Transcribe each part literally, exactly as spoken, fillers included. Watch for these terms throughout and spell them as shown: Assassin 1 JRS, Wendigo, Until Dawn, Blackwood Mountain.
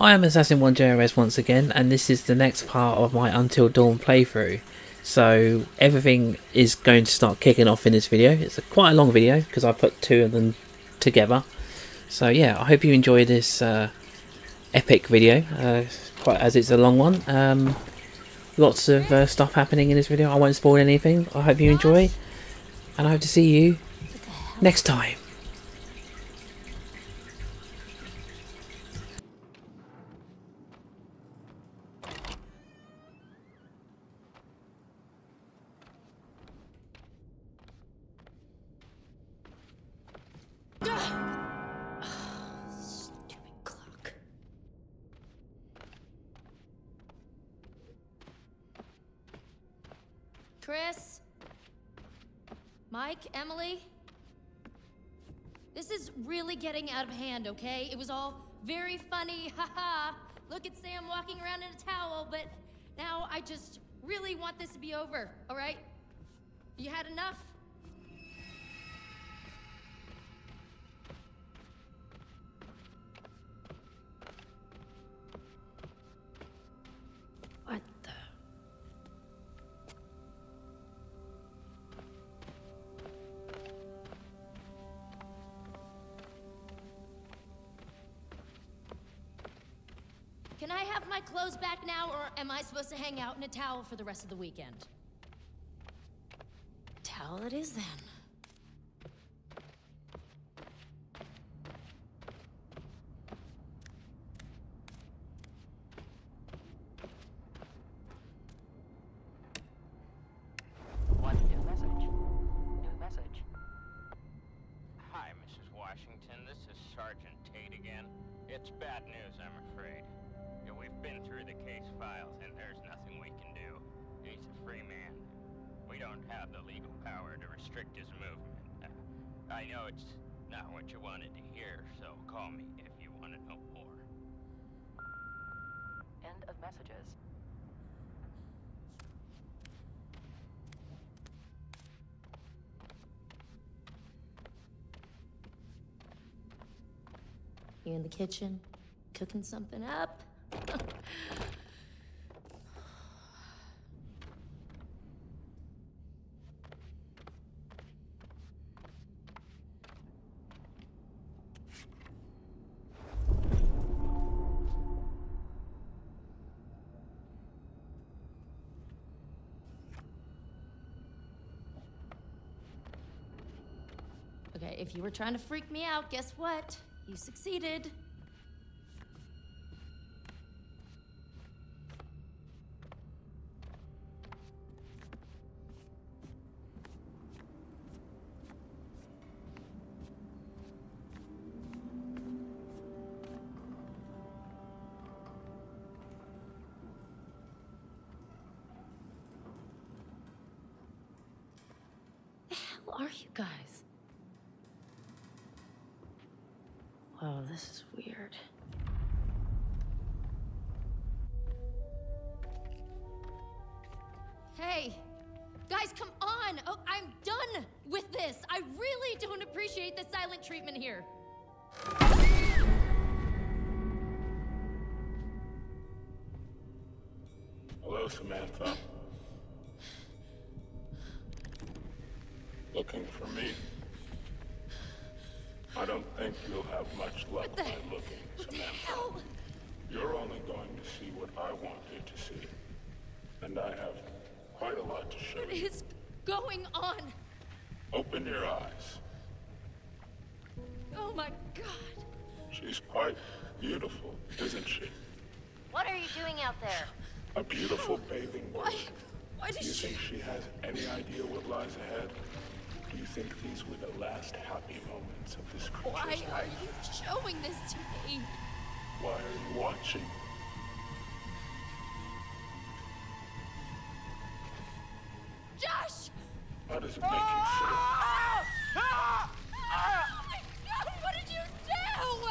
I am Assassin one J R S once again, and this is the next part of my Until Dawn playthrough. So everything is going to start kicking off in this video. It's a quite a long video because I put two of them together. So yeah, I hope you enjoy this uh, epic video, uh, quite as it's a long one. Um, lots of uh, stuff happening in this video. I won't spoil anything. I hope you enjoy, and I hope to see you next time. Chris, Mike, Emily, this is really getting out of hand, okay? It was all very funny, haha. Look at Sam walking around in a towel, but now I just really want this to be over, all right? You had enough? Can I have my clothes back now, or am I supposed to hang out in a towel for the rest of the weekend? Towel it is then. What's your message? New message. Hi, Missus Washington. This is Sergeant Tate again. It's bad news, I'm afraid. We've been through the case files, and there's nothing we can do. He's a free man. We don't have the legal power to restrict his movement. I know it's not what you wanted to hear, so call me if you want to know more. End of messages. You're in the kitchen, cooking something up. Okay, if you were trying to freak me out, guess what? You succeeded. Are you guys? Wow, this is weird. Hey, guys, come on! Oh, I'm done with this. I really don't appreciate the silent treatment here. Hello, Samantha. Looking for me. I don't think you'll have much luck by looking, Samantha. You're only going to see what I want you to see. And I have quite a lot to show you. What is going on? Open your eyes. Oh my God. She's quite beautiful, isn't she? What are you doing out there? A beautiful bathing woman. Why? Why does she... Do you think she has any idea what lies ahead? Do you think these were the last happy moments of this creature's life? Why are you showing this to me? Why are you watching? Josh! How does it make you feel? Oh my God, what did you do?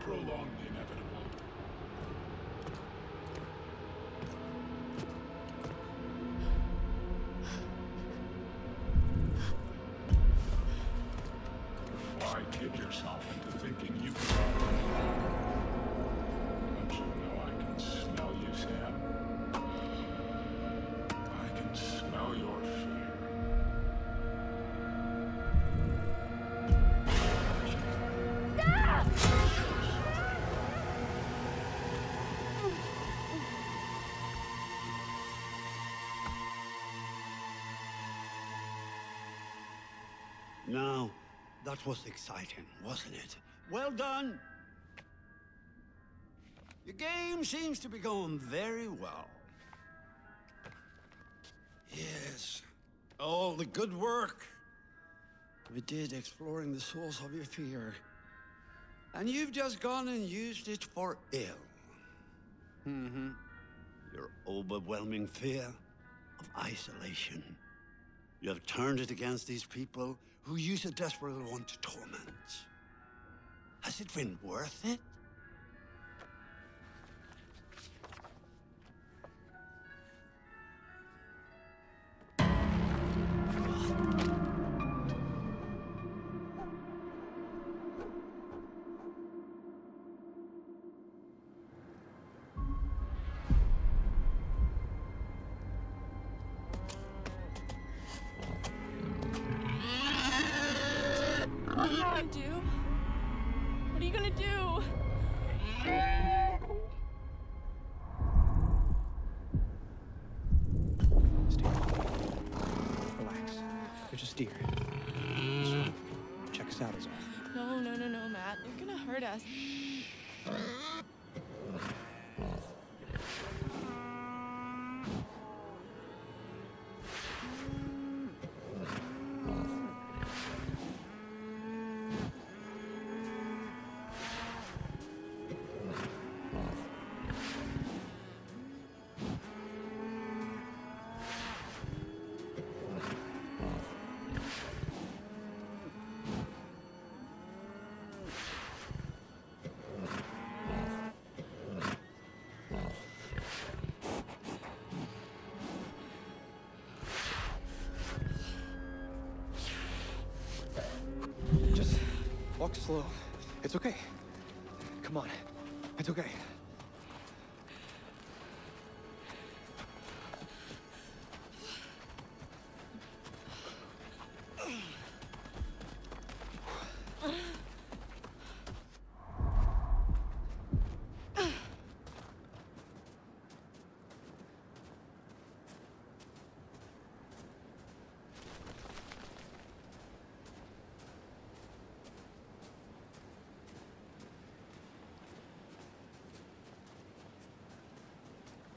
prolong the inevitable. Why kid yourself into thinking you can? Don't you know I can smell you, Sam? I can smell your fear. Now, that was exciting, wasn't it? Well done! Your game seems to be going very well. Yes, all the good work we did exploring the source of your fear. And you've just gone and used it for ill. Mm-hmm. Your overwhelming fear of isolation. You have turned it against these people who you so desperately want to torment. Has it been worth it? Walk slow. It's okay. Come on. It's okay.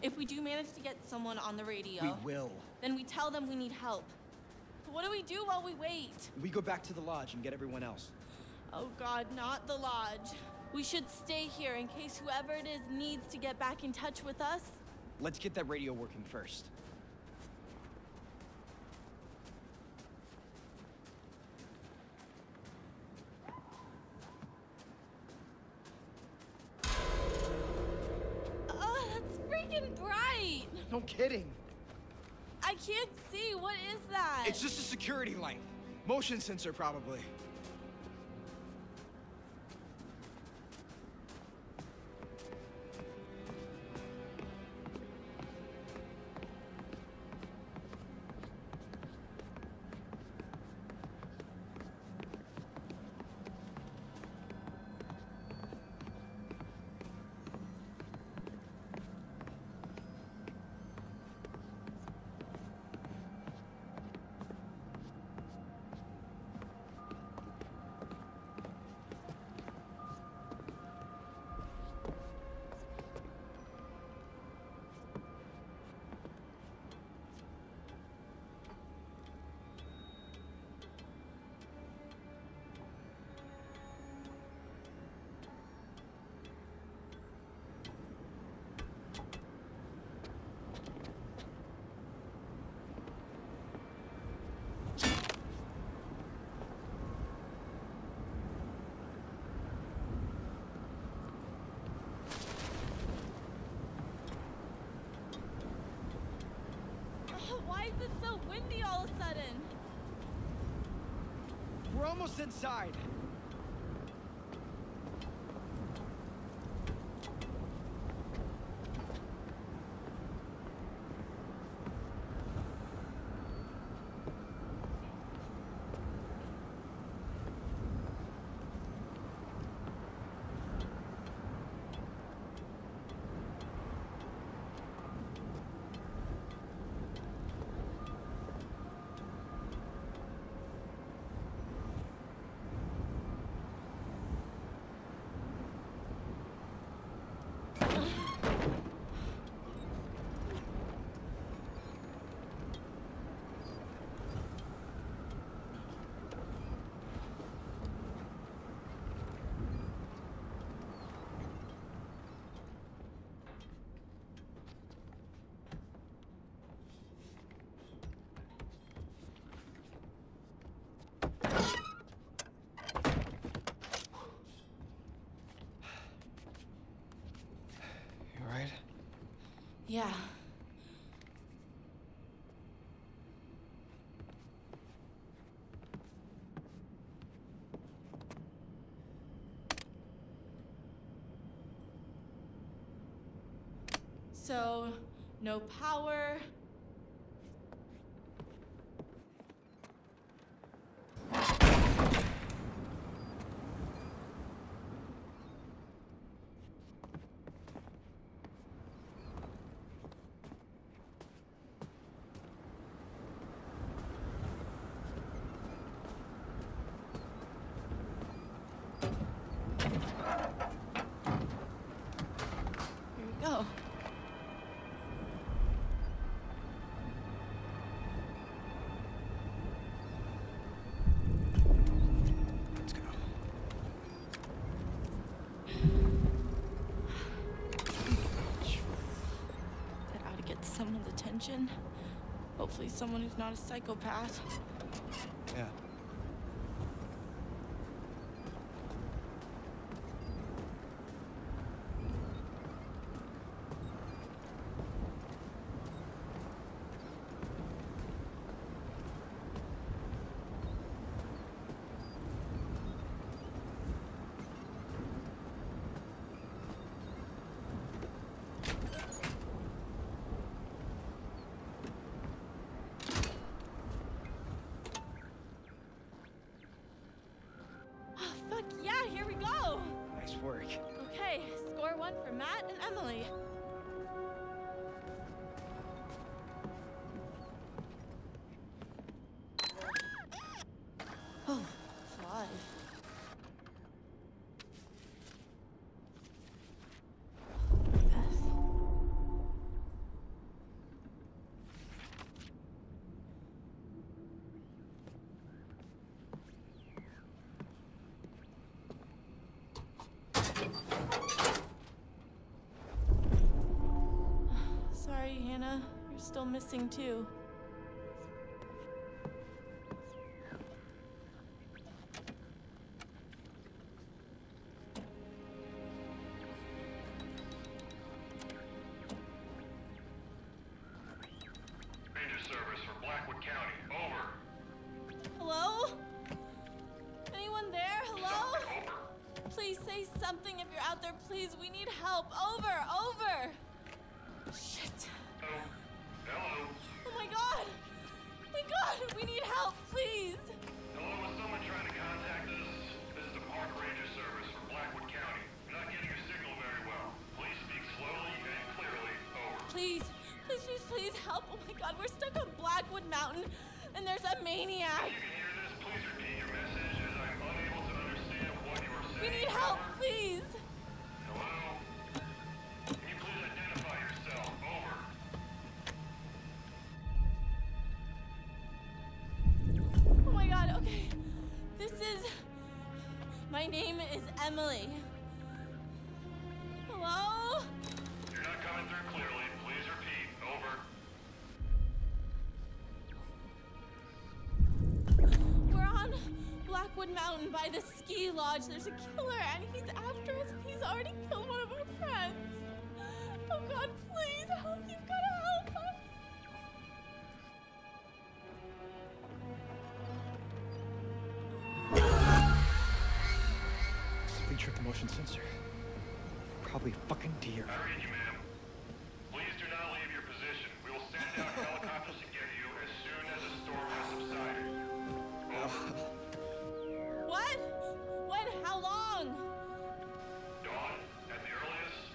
If we do manage to get someone on the radio, we will. Then we tell them we need help. But what do we do while we wait? We go back to the lodge and get everyone else. Oh God, not the lodge. We should stay here in case whoever it is needs to get back in touch with us. Let's get that radio working first. No kidding. I can't see. What is that? It's just a security light. Motion sensor, probably. windy all of a sudden. We're almost inside. Yeah. So, no power. Attention. Hopefully someone who's not a psychopath. Yeah. Work. Okay, score one for Matt and Emily. Oh, it's live. Yes. Still missing too. Ranger service for Blackwood County. Over. Hello? Anyone there? Hello? Over. Please say something if you're out there. Please, we need help. Over, over. Shit. Over. Hello? Oh my god! Oh my god! We need help, please! Hello, is someone trying to contact us? This is the Park Ranger Service for Blackwood County. We're not getting your signal very well. Please speak slowly and clearly. Over. Please, please, please, please help! Oh my god, we're stuck on Blackwood Mountain and there's a maniac! If you can hear this, please repeat your message as I'm unable to understand what you are saying. We need help, please! My name is Emily. Hello? You're not coming through clearly. Please repeat. Over. We're on Blackwood Mountain by the ski lodge. There's a killer and he's after us and he's already killed one of our friends. Oh god, please help. You've got to help us. electric motion sensor. Probably a fucking deer. I read you, ma'am. Please do not leave your position. We will send down helicopters to get you as soon as the storm has subsided. Over. What? When? How long? Dawn, at the earliest.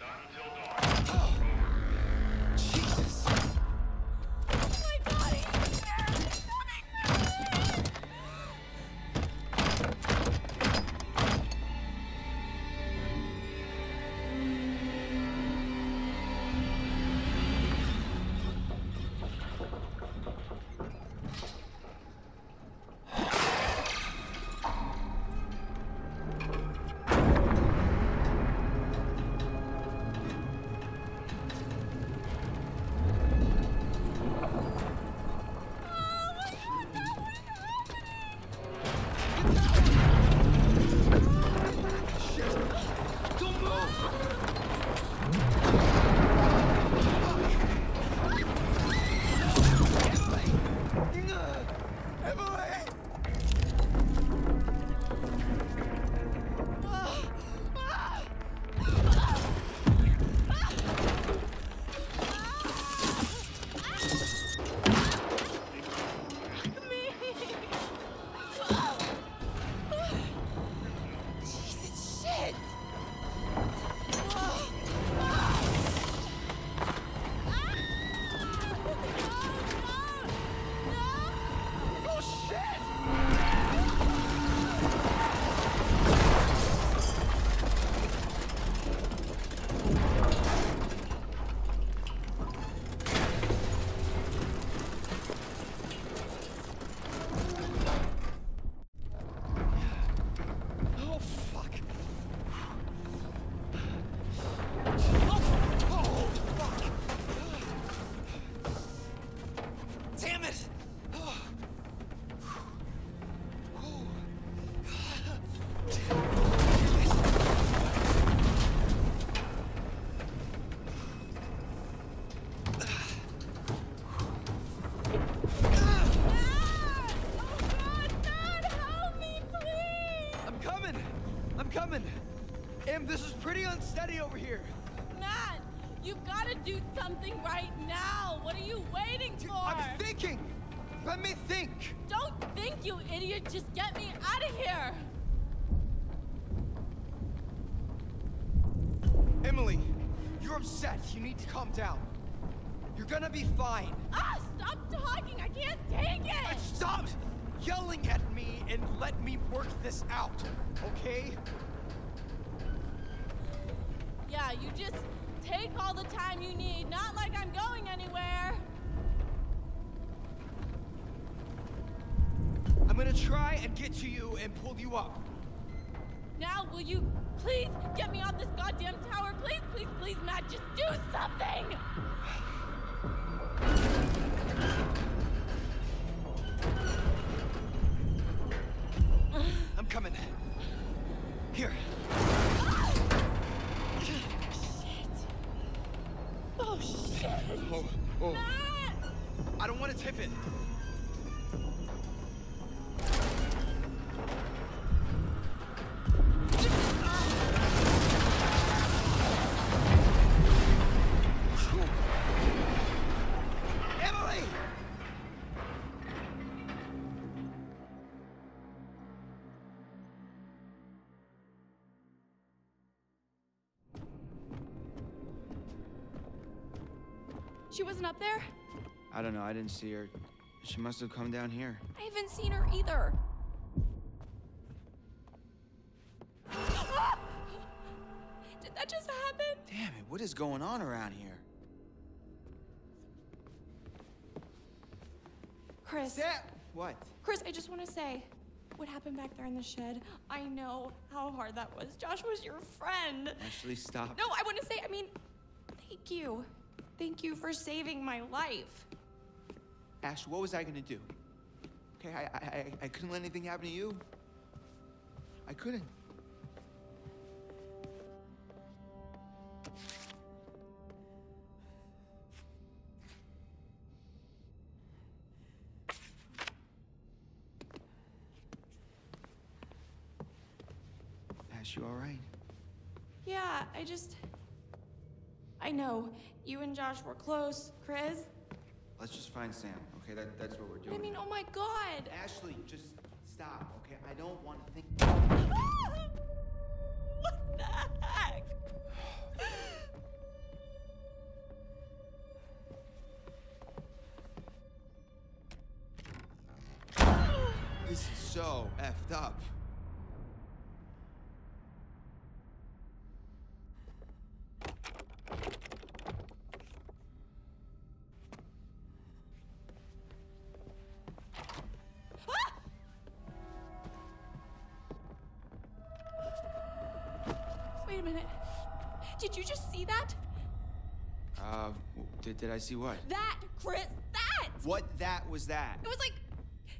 Not until dawn. Oh. Over. Jesus. Oh my God, he's there. He's coming that way. You need to calm down. You're gonna be fine. Ah, stop talking! I can't take it! Uh, stop yelling at me and let me work this out, okay? Yeah, you just take all the time you need, not like I'm going anywhere. I'm gonna try and get to you and pull you up. Now, will you please get me off this goddamn tower? Please, please, please, Matt, just do something! I'm coming. Here. Oh! Shit. Oh, shit. Oh, oh. Matt! I don't want to tip it. She wasn't up there? I don't know, I didn't see her. She must have come down here. I haven't seen her either. Did that just happen? Damn it, what is going on around here? Chris. Yeah. What? Chris, I just want to say, what happened back there in the shed, I know how hard that was. Josh was your friend. Ashley, stop. No, I want to say, I mean, thank you. Thank you for saving my life. Ash, what was I gonna do? Okay, I, I, I couldn't let anything happen to you. I couldn't. Alice, you all right? Yeah, I just... I know. You and Josh were close. Chris? Let's just find Sam, okay? That, that's what we're doing. I mean, now. Oh my god! Ashley, just stop, okay? I don't want to think... What the heck? This is so effed up. Did you just see that? Uh, did, did I see what? That, Chris, that! What that was that? It was like,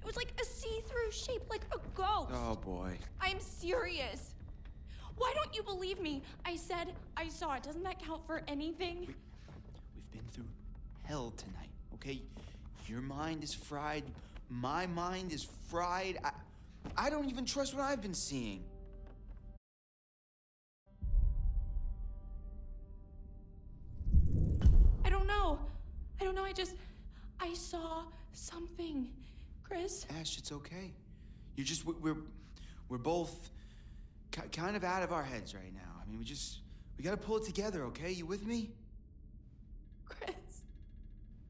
it was like a see-through shape, like a ghost. Oh boy. I'm serious. Why don't you believe me? I said I saw it. Doesn't that count for anything? We, we've been through hell tonight, okay? Your mind is fried, my mind is fried. I, I don't even trust what I've been seeing. I don't know, I just... I saw something. Chris? Ash, it's okay. You're just... We're... We're both... kind of out of our heads right now. I mean, we just... We gotta pull it together, okay? You with me? Chris?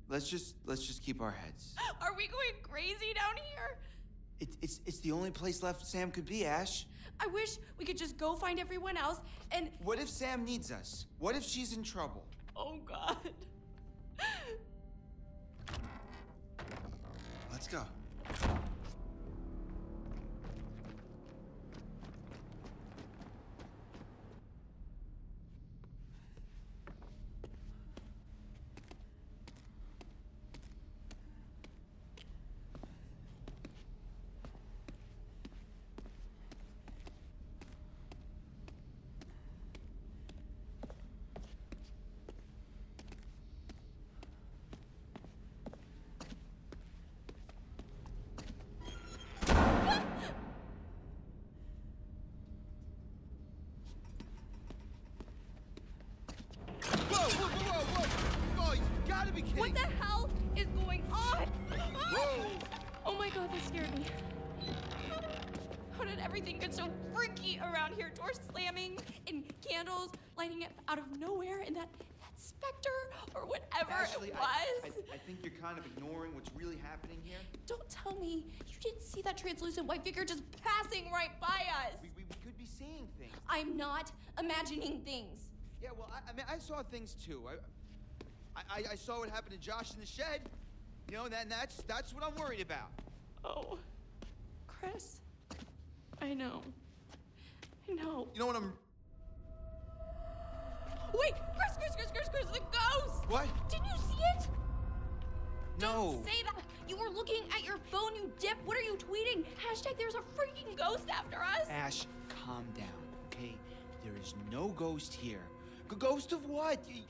Let's just... Let's just keep our heads. Are we going crazy down here? It, it's... It's the only place left Sam could be, Ash. I wish we could just go find everyone else and... What if Sam needs us? What if she's in trouble? Oh, God. Let's go. What the hell is going on? Whoa. Oh my god, that scared me. How did everything get so freaky around here? Doors slamming and candles lighting up out of nowhere and that, that specter or whatever Ashley, it was. I, I, I think you're kind of ignoring what's really happening here. Don't tell me. You didn't see that translucent white figure just passing right by us. We, we, we could be seeing things. I'm not imagining things. Yeah, well, I, I mean, I saw things too. I, I, I saw what happened to Josh in the shed. You know, that, that's, that's what I'm worried about. Oh, Chris. I know. I know. You know what I'm... Wait! Chris, Chris, Chris, Chris, Chris, the ghost! What? Didn't you see it? No. Don't say that. You were looking at your phone, you dip. What are you tweeting? Hashtag there's a freaking ghost after us. Ash, calm down, okay? There is no ghost here. G- ghost of what? You...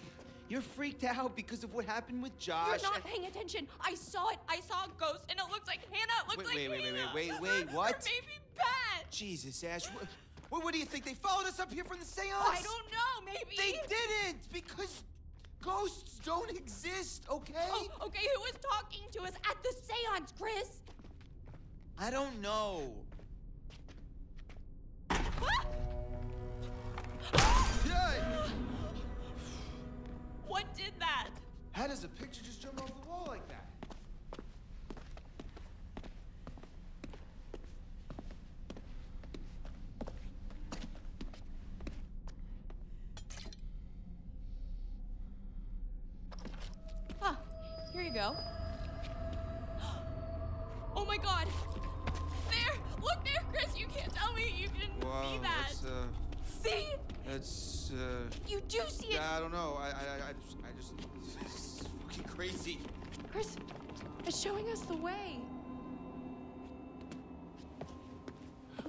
You're freaked out because of what happened with Josh. You're not paying attention. I saw it. I saw a ghost, and it looks like Hannah. It looks like Hannah. Wait, wait, wait, wait, wait, wait, what? Or maybe Pat. Jesus, Ash. What, what do you think? They followed us up here from the seance? I don't know. Maybe. They didn't because ghosts don't exist, okay? Oh, okay, who was talking to us at the seance, Chris? I don't know. Ah! Ah! Yeah. What did that? How does a picture just jump off the wall like that? Ah, here you go. Oh my god! There! Look there, Chris! You can't tell me you didn't Whoa, see that! That's, uh... See? That's, uh... You do see it! I don't know. I, I, I just... I just it's fucking crazy. Chris, it's showing us the way.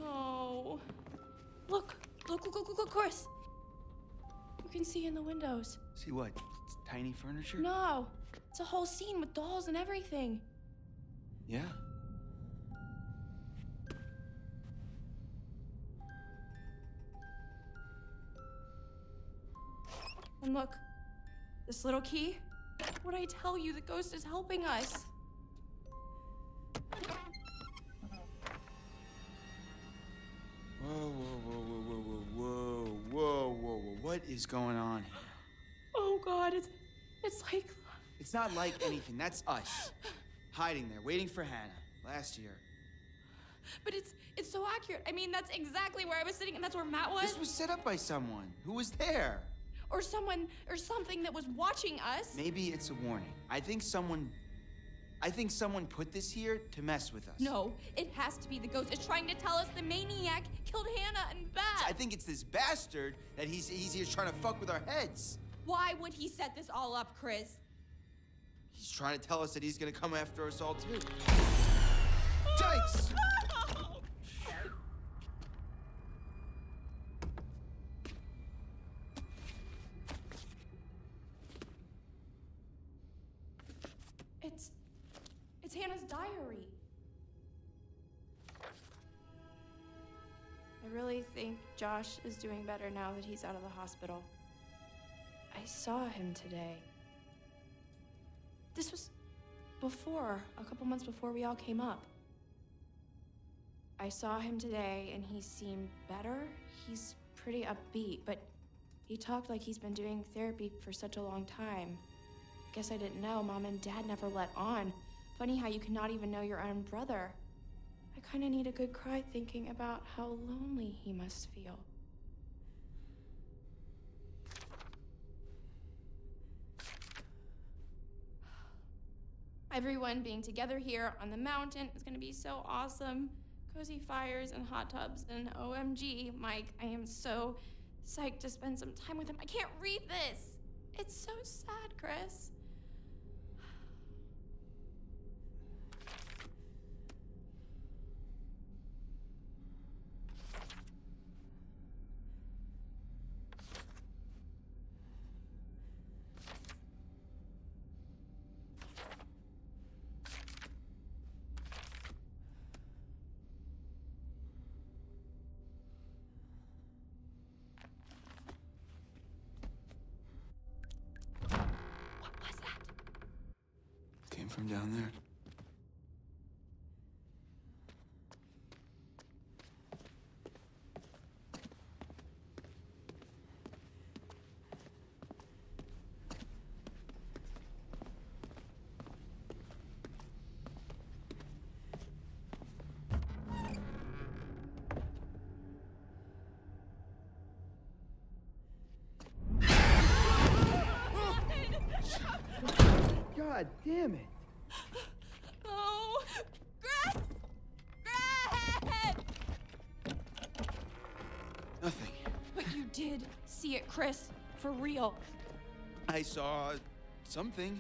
Oh. Look. Look, look, look, look, look, Chris. You can see in the windows. See what? It's tiny furniture? No. It's a whole scene with dolls and everything. Yeah. And look, this little key? What'd I tell you? The ghost is helping us. Whoa, whoa, whoa, whoa, whoa, whoa, whoa, whoa, whoa, what is going on here? Oh, God, it's, it's like... It's not like anything. That's us. Hiding there, waiting for Hannah. Last year. But it's it's so accurate. I mean, that's exactly where I was sitting, and that's where Matt was. This was set up by someone who was there. Or someone, or something that was watching us. Maybe it's a warning. I think someone, I think someone put this here to mess with us. No, it has to be the ghost. It's trying to tell us the maniac killed Hannah and Beth. I think it's this bastard that he's, he's here trying to fuck with our heads. Why would he set this all up, Chris? He's trying to tell us that he's gonna come after us all, too. Yikes! It's... it's Hannah's diary. I really think Josh is doing better now that he's out of the hospital. I saw him today. This was before, a couple months before we all came up. I saw him today and he seemed better. He's pretty upbeat, but he talked like he's been doing therapy for such a long time. Guess I didn't know. Mom and Dad never let on. Funny how you cannot even know your own brother. I kind of need a good cry thinking about how lonely he must feel. Everyone being together here on the mountain is going to be so awesome. Cozy fires and hot tubs and O M G, Mike, I am so psyched to spend some time with him. I can't read this. It's so sad, Chris. From down there. God damn it. See it, Chris, for real. I saw something,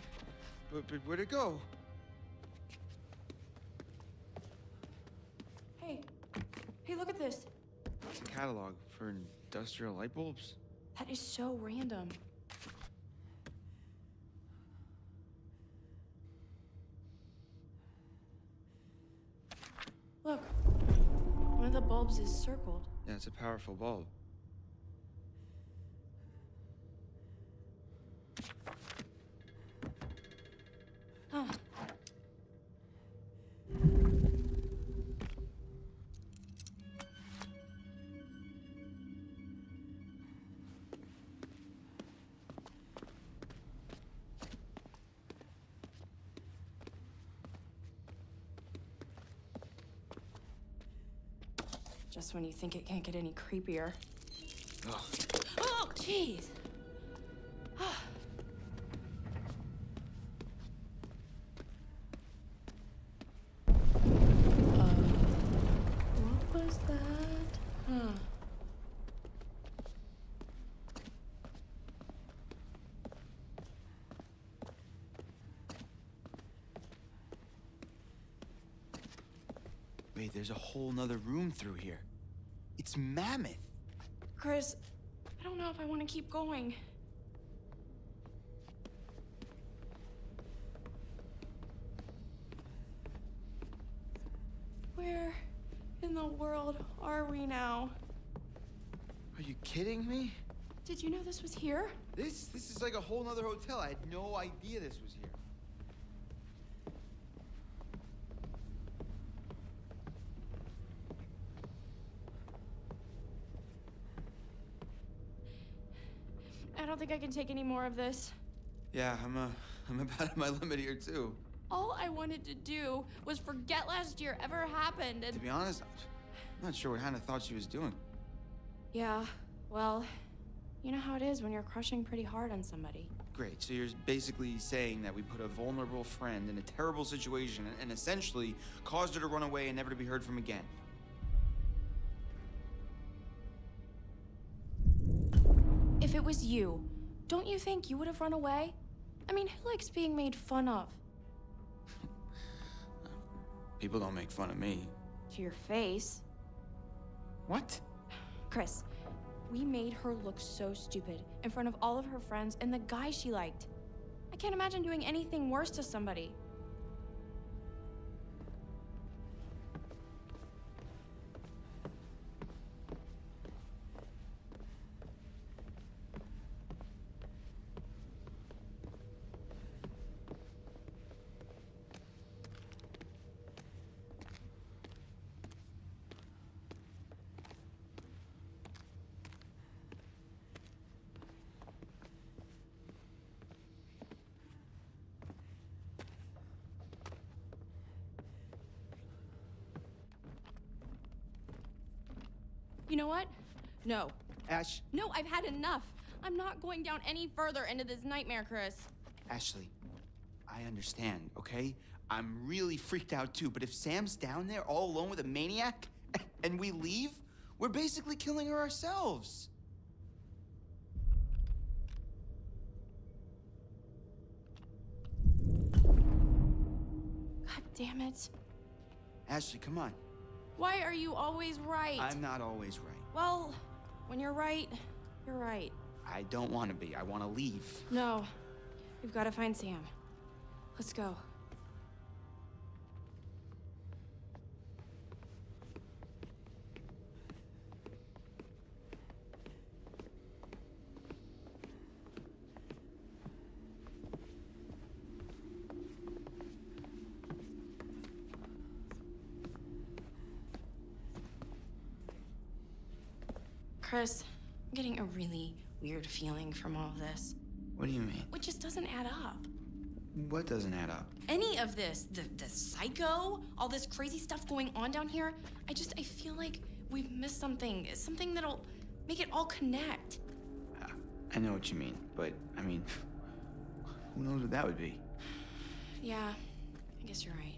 but, but where'd it go? Hey, hey, look at this. It's a catalog for industrial light bulbs. That is so random. Look, one of the bulbs is circled. Yeah, it's a powerful bulb. Just when you think it can't get any creepier. Ugh. Oh, jeez! uh, what was that? Huh. Wait, there's a whole nother room through here. It's Mammoth. Chris, I don't know if I want to keep going. Where in the world are we now? Are you kidding me? Did you know this was here? This, this is like a whole nother hotel. I had no idea this was here. I don't think I can take any more of this. Yeah, I'm, uh, I'm about at my limit here, too. All I wanted to do was forget last year ever happened, and... To be honest, I'm not sure what Hannah thought she was doing. Yeah, well, you know how it is when you're crushing pretty hard on somebody. Great, so you're basically saying that we put a vulnerable friend in a terrible situation and, and essentially caused her to run away and never to be heard from again. If it was you, don't you think you would have run away? I mean, who likes being made fun of? People don't make fun of me. To your face. What? Chris, we made her look so stupid in front of all of her friends and the guy she liked. I can't imagine doing anything worse to somebody. You know what? No. Ash. No, I've had enough. I'm not going down any further into this nightmare, Chris. Ashley, I understand, okay? I'm really freaked out too, but if Sam's down there all alone with a maniac and we leave, we're basically killing her ourselves. God damn it. Ashley, come on. Why are you always right? I'm not always right. Well, when you're right, you're right. I don't want to be. I want to leave. No. We've got to find Sam. Let's go. Chris, I'm getting a really weird feeling from all of this. What do you mean? It just doesn't add up. What doesn't add up? Any of this. The, the psycho, all this crazy stuff going on down here. I just, I feel like we've missed something. Something that'll make it all connect. Uh, I know what you mean, but, I mean, who knows what that would be? Yeah, I guess you're right.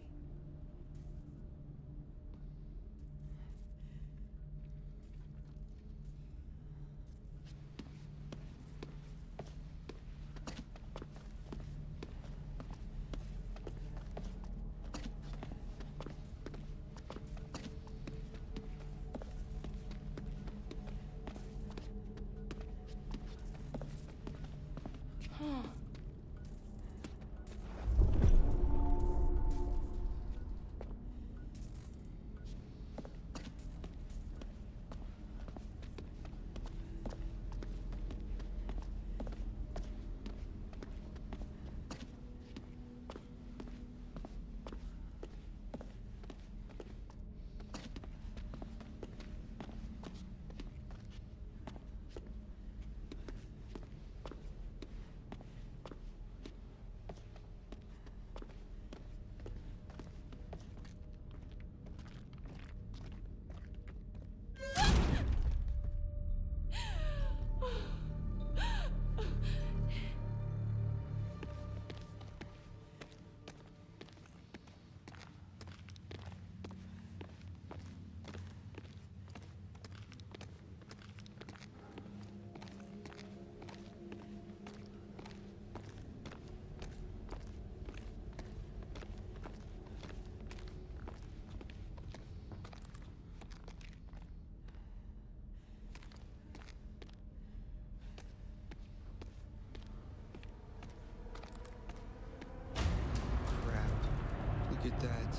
Look at that.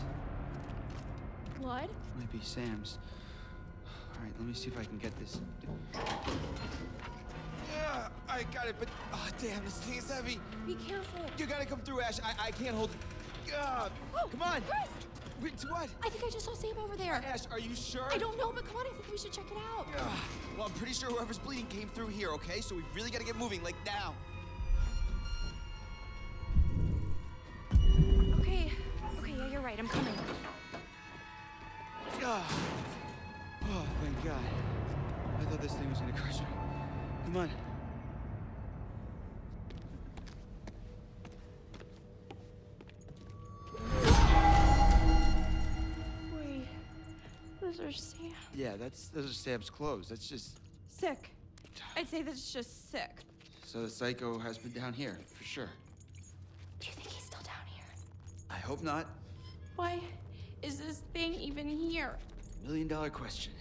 Blood? Might be Sam's. All right, let me see if I can get this. Yeah. I got it, but oh, damn, this thing's heavy. Be careful. You gotta come through, Ash. I, I can't hold it. Uh, oh, come on. Chris! Wait, what? I think I just saw Sam over there. Ash, are you sure? I don't know, but come on, I think we should check it out. Uh, well, I'm pretty sure whoever's bleeding came through here, okay? So we really gotta get moving, like now. Okay. Okay, yeah, you're right. I'm coming. Uh, oh, thank God. I thought this thing was gonna crush me. Come on. Wait, those are Sam. Yeah, that's those are Sam's clothes. That's just sick. I'd say that's just sick. So the psycho has been down here for sure. Do you think he's still down here? I hope not. Why is this thing even here? Million dollar question.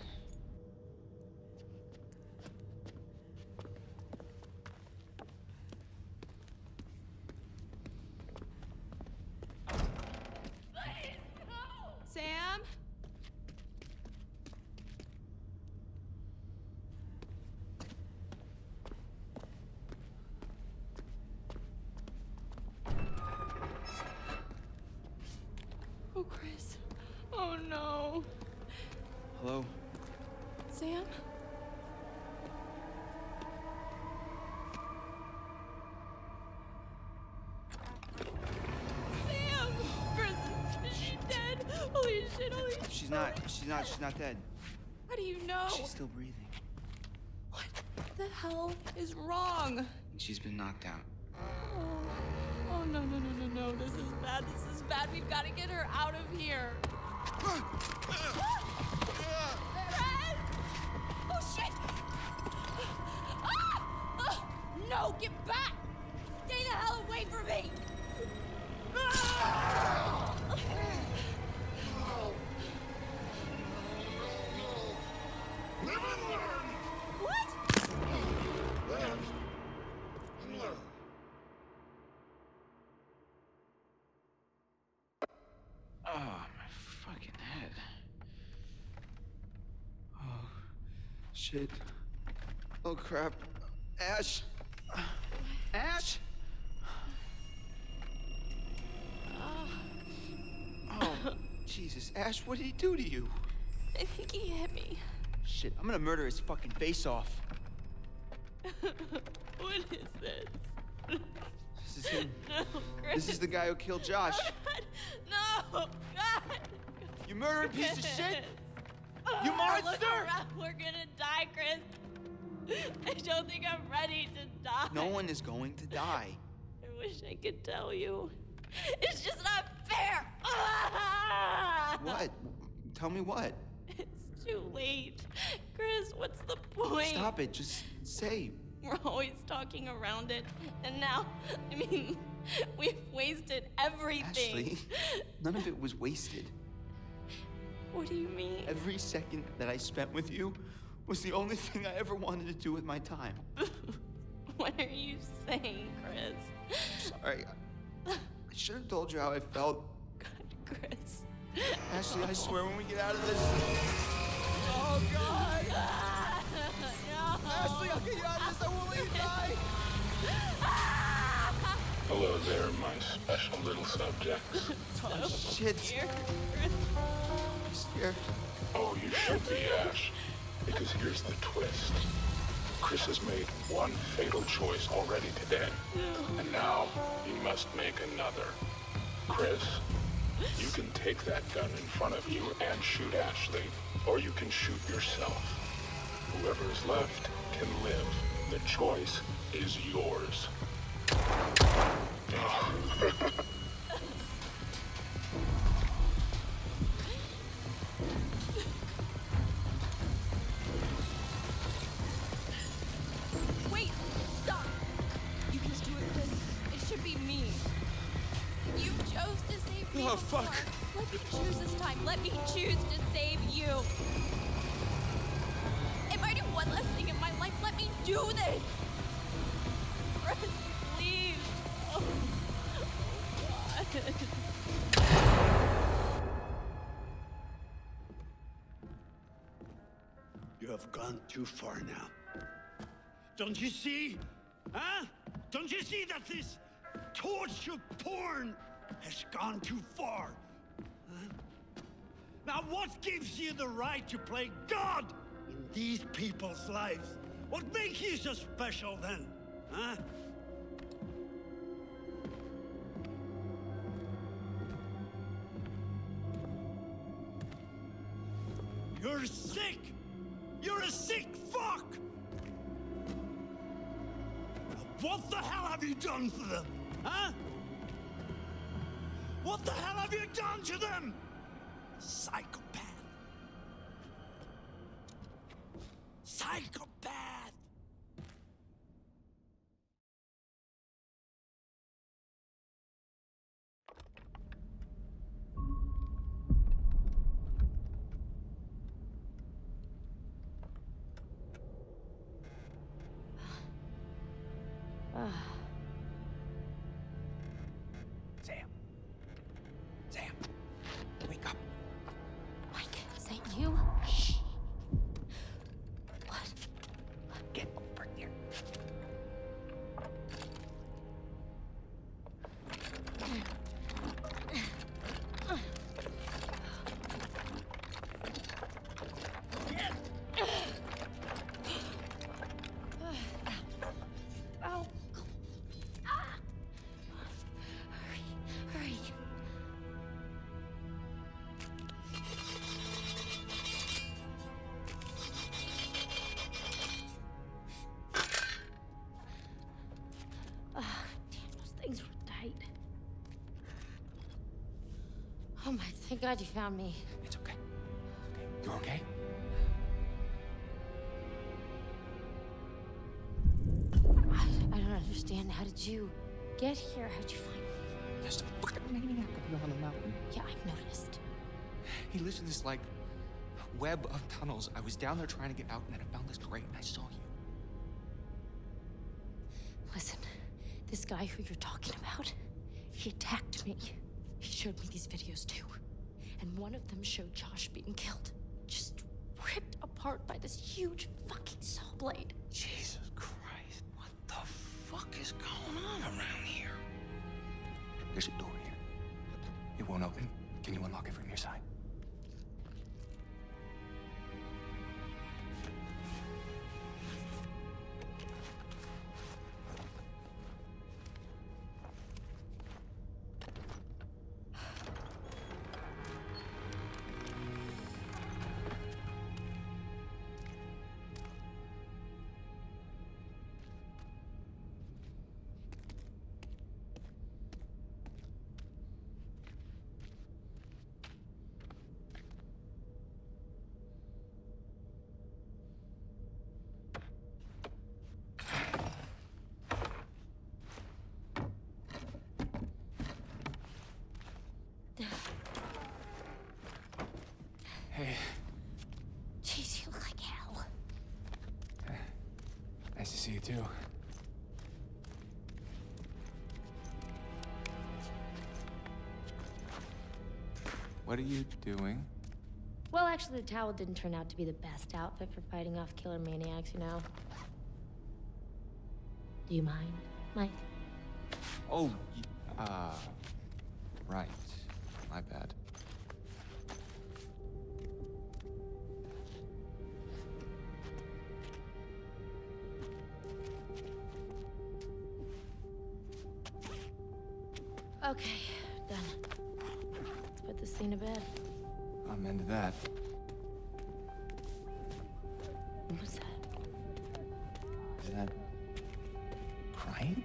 She's not, she's not, she's not dead. How do you know? She's still breathing. What the hell is wrong? She's been knocked out. Oh, oh no, no, no, no, no. This is bad, this is bad. We've got to get her out of here. Fred! Oh, shit! Ah! Oh, no, get back! Stay the hell away from me! Ah! Live and learn! What? Live and learn. Oh, my fucking head. Oh, shit. Oh, crap. Ash! Ash! Oh, Jesus. Ash, what did he do to you? I think he hit me. Shit, I'm gonna murder his fucking face off. What is this? This is him. No, Chris. This is the guy who killed Josh. God. No, God. You murdering piece of shit! Oh, you monster! Look around. We're gonna die, Chris. I don't think I'm ready to die. No one is going to die. I wish I could tell you. It's just not fair! What? Tell me what? It's too late. Chris, what's the point? Stop it. Just say. We're always talking around it. And now, I mean, we've wasted everything. Ashley, none of it was wasted. What do you mean? Every second that I spent with you was the only thing I ever wanted to do with my time. What are you saying, Chris? I'm sorry. I should have told you how I felt. God, Chris. Ashley, I swear when we get out of this... Oh, God! No. Ashley, I'll get you out of this. I won't let you die! Hello there, my special little subjects. Oh, shit. Scared. I'm scared. Oh, you should be, Ash. Because here's the twist. Chris has made one fatal choice already today. And now, he must make another. Chris... You can take that gun in front of you and shoot Ashley, or you can shoot yourself. Whoever is left can live. The choice is yours. Wait, stop! You can do it, Chris. It should be me. You chose to save me. Oh, fuck. Let me choose this time. Let me choose to save you. If I do one less thing in my life, let me do this. Chris, please. Oh, God. You have gone too far now. Don't you see? Huh? Don't you see that this torture porn has gone too far? Huh? Now what gives you the right to play God in these people's lives? What makes you so special then? Huh? You're sick! You're a sick fuck! What the hell have you done to them? Huh? What the hell have you done to them? Psychopath. Psychopath. Sam. Sam. Wake up. Mike, is that you? Shh. What? Get over here. Oh my, thank God you found me. It's okay. Okay. You're okay? I, I don't understand. How did you get here? How'd you find me? There's a fucking maniac up here on the mountain. Yeah, I've noticed. He lives in this, like, web of tunnels. I was down there trying to get out, and then I found this grate, and I saw you. Listen, this guy who you're talking about, he attacked me. He showed me these videos too, and one of them showed Josh being killed, just ripped apart by this huge fucking saw blade. Jesus Christ, what the fuck is going on around here? There's a door here. It won't open. Can you unlock it from your side? Hey. Jeez, you look like hell. Nice to see you too. What are you doing? Well, actually, the towel didn't turn out to be the best outfit for fighting off killer maniacs, you know. Do you mind, Mike? Oh, uh, right. My bad. Okay, done. Let's put this thing to bed. I'm into that. What's that? Is that crying?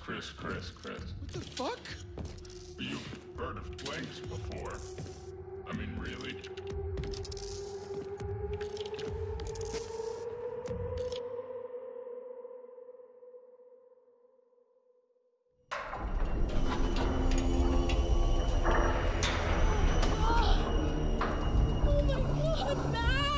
Chris, Chris, Chris. What the fuck? You've heard of plagues before. I mean, really? Oh, oh my God, man!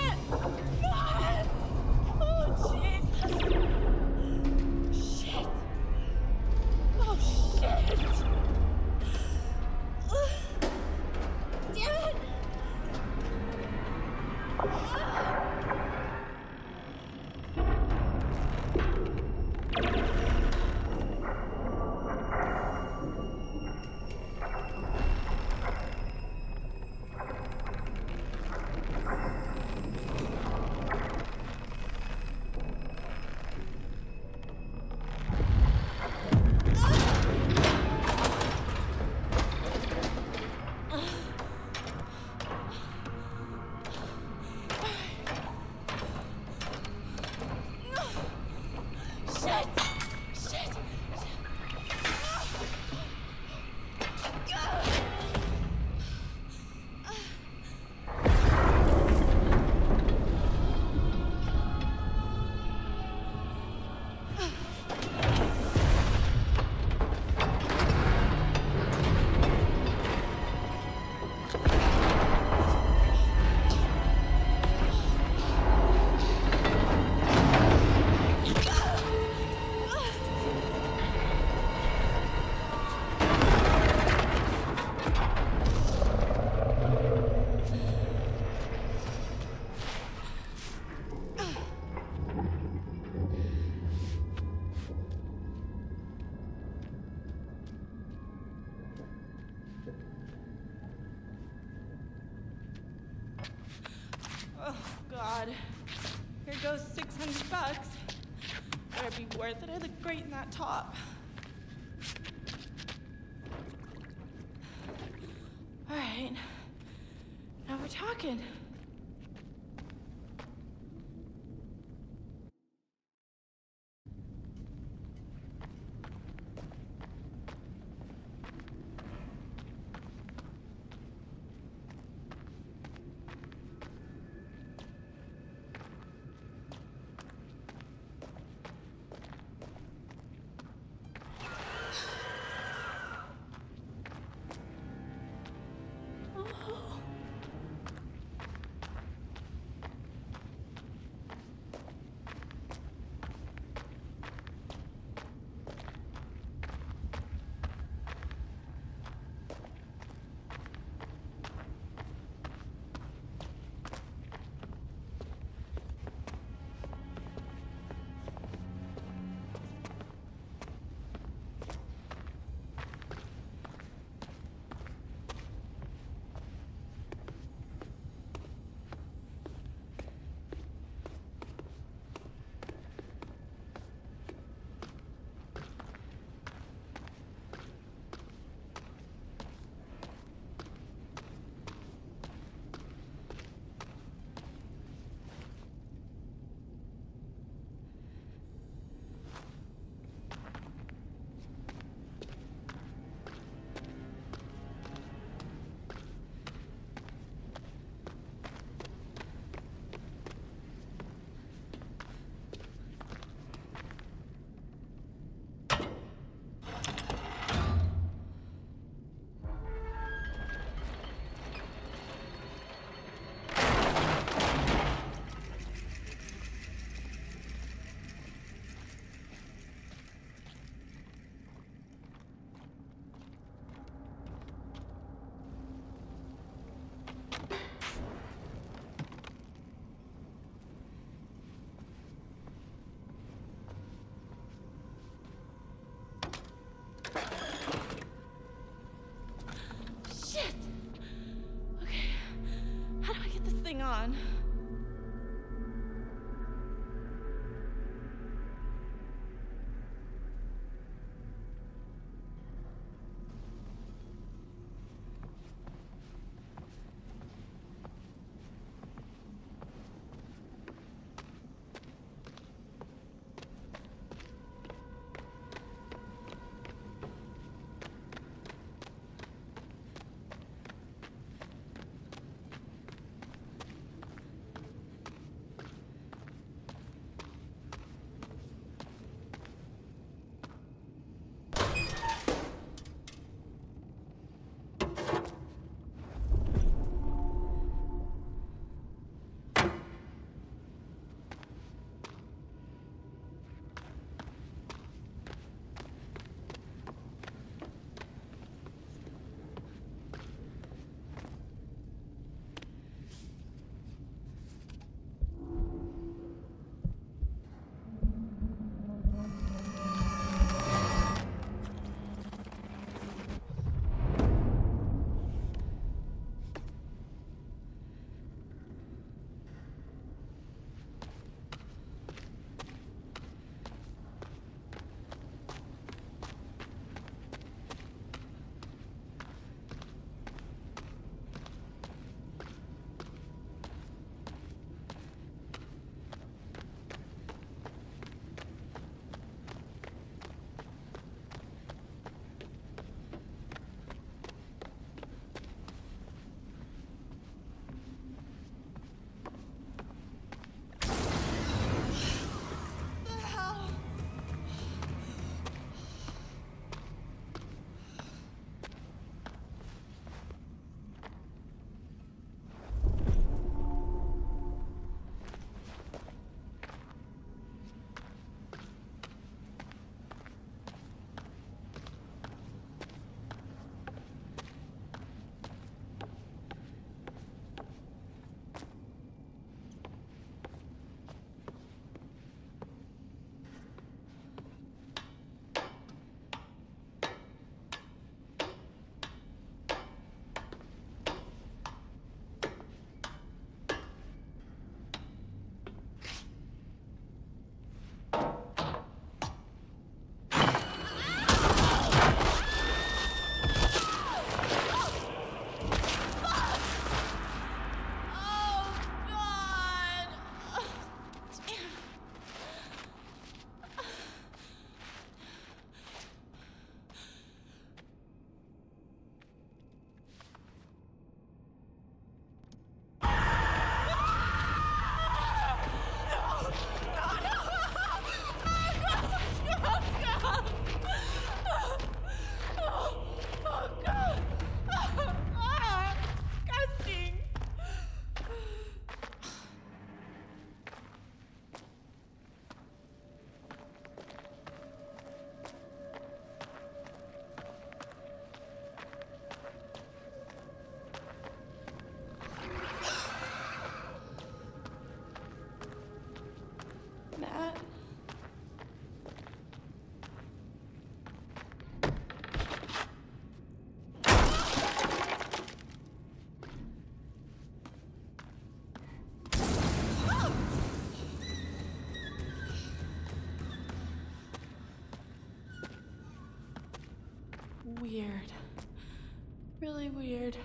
fifteen bucks. Better be worth it. I look great in that top. All right. Now we're talking. weird. Really weird.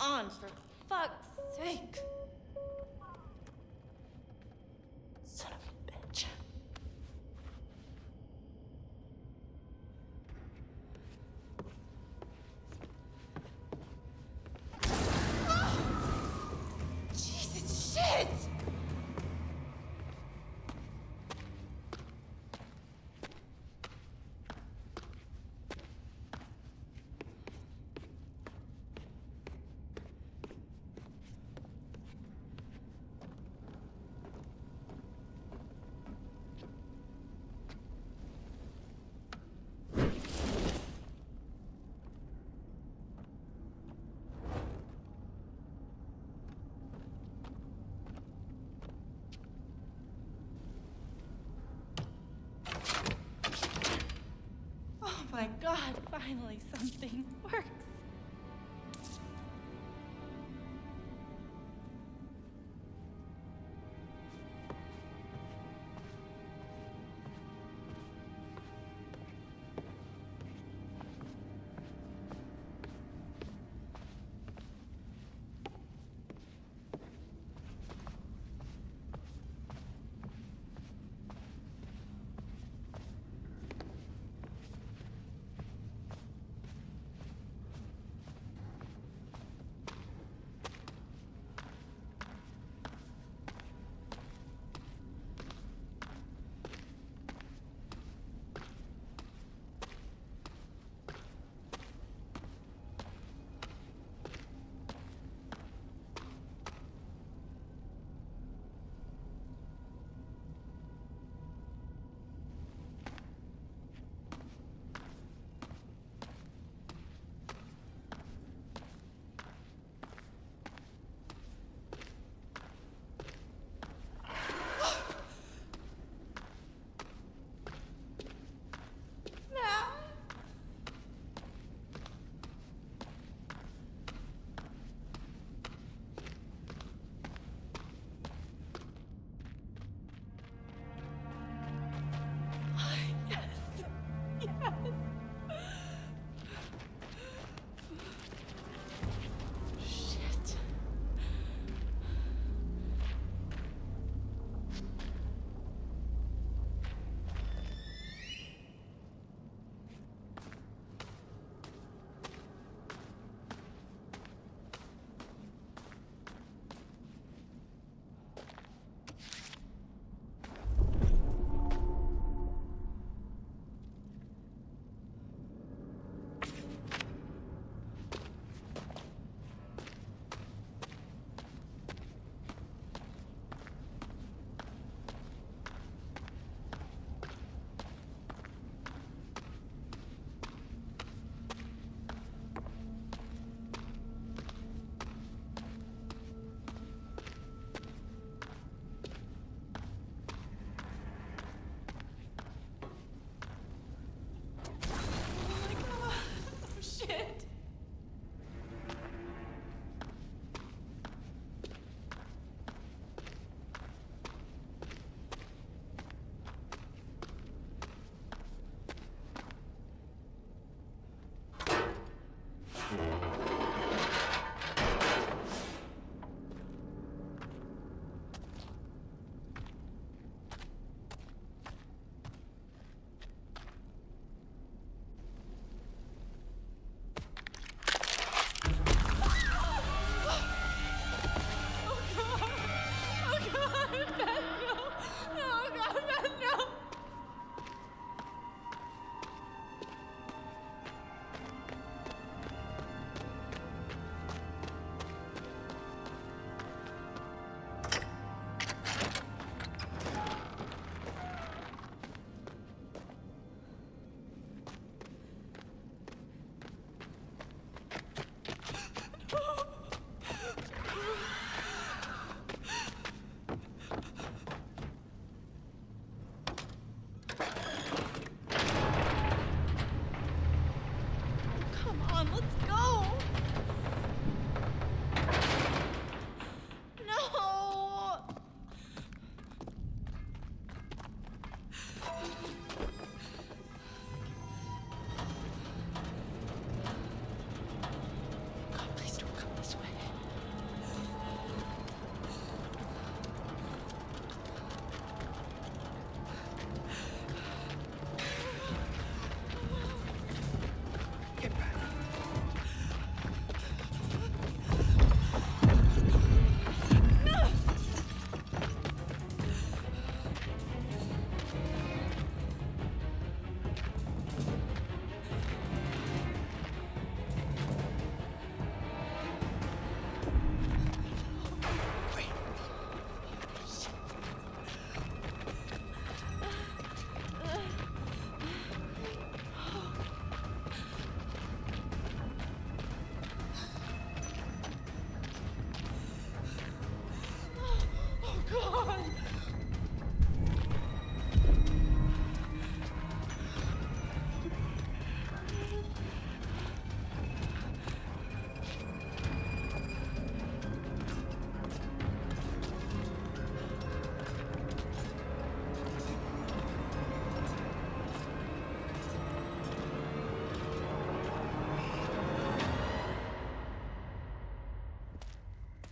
On, for fuck's sake. Son of a bitch. Oh! Jesus shit. Oh my God, finally something works. Dawn. Let's go. No. God, please don't come this way.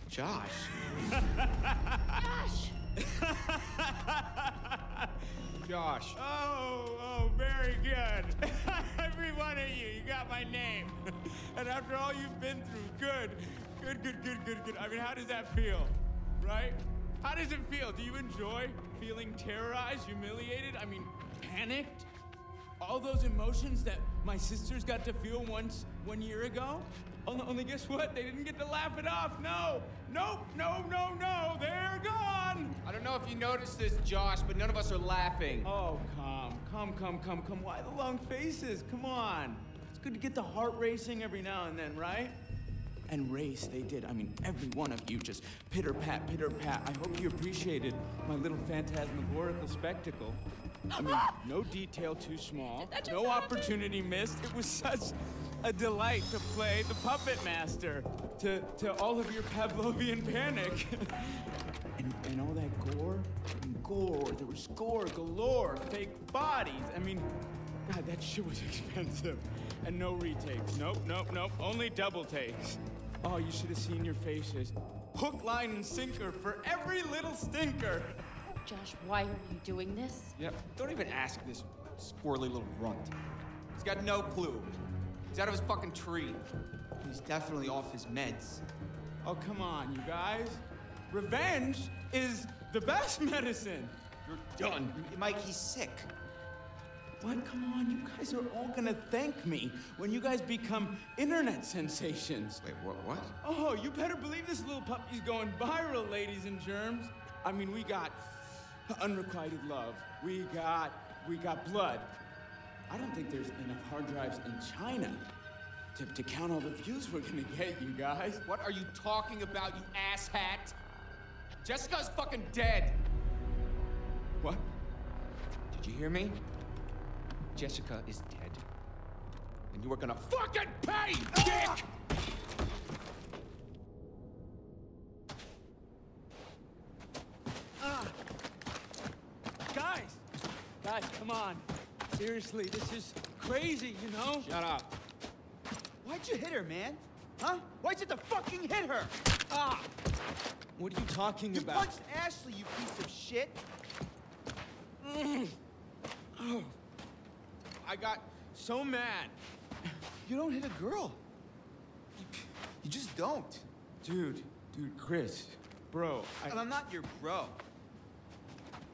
Josh. Josh. Josh. Oh, oh, very good. Every one of you, you got my name. And after all you've been through, good. Good, good, good, good, good. I mean, how does that feel, right? How does it feel? Do you enjoy feeling terrorized, humiliated? I mean, panicked? All those emotions that my sisters got to feel once one year ago? Only guess what? They didn't get to laugh it off. No, nope, no, no, no. They're gone. I don't know if you noticed this, Josh, but none of us are laughing. Oh, come, come, come, come, come. Why the long faces? Come on. It's good to get the heart racing every now and then, right? And race they did. I mean, every one of you just pitter-pat, pitter-pat. I hope you appreciated my little phantasmagorical spectacle. I mean, no detail too small, no opportunity missed. It was such a delight to play the puppet master to, to all of your Pavlovian panic. and, and all that gore, and gore, there was gore galore, fake bodies. I mean, God, that shit was expensive. And no retakes. Nope, nope, nope. Only double takes. Oh, you should have seen your faces. Hook, line, and sinker for every little stinker. Josh, why are you doing this? Yep. Don't even ask this squirrely little runt. He's got no clue. He's out of his fucking tree. He's definitely off his meds. Oh, come on, you guys. Revenge is the best medicine. You're done. Mike, he's sick. But come on, you guys are all gonna thank me when you guys become internet sensations. Wait, what, what? Oh, you better believe this little puppy's going viral, ladies and germs. I mean, we got unrequited love. We got, we got blood. I don't think there's enough hard drives in China to, to count all the views we're gonna get, you guys. What are you talking about, you asshat? Jessica's fucking dead. What? Did you hear me? Jessica is dead, and you are gonna fucking pay, dick! Uh, guys, guys, come on. Seriously, this is crazy, you know? Shut up. Why'd you hit her, man? Huh? Why'd you have to fucking hit her? Ah! What are you talking you about? You punched Ashley, you piece of shit. Mm. Oh. I got so mad. You don't hit a girl. You just don't. Dude, dude, Chris, bro. I... And I'm not your bro.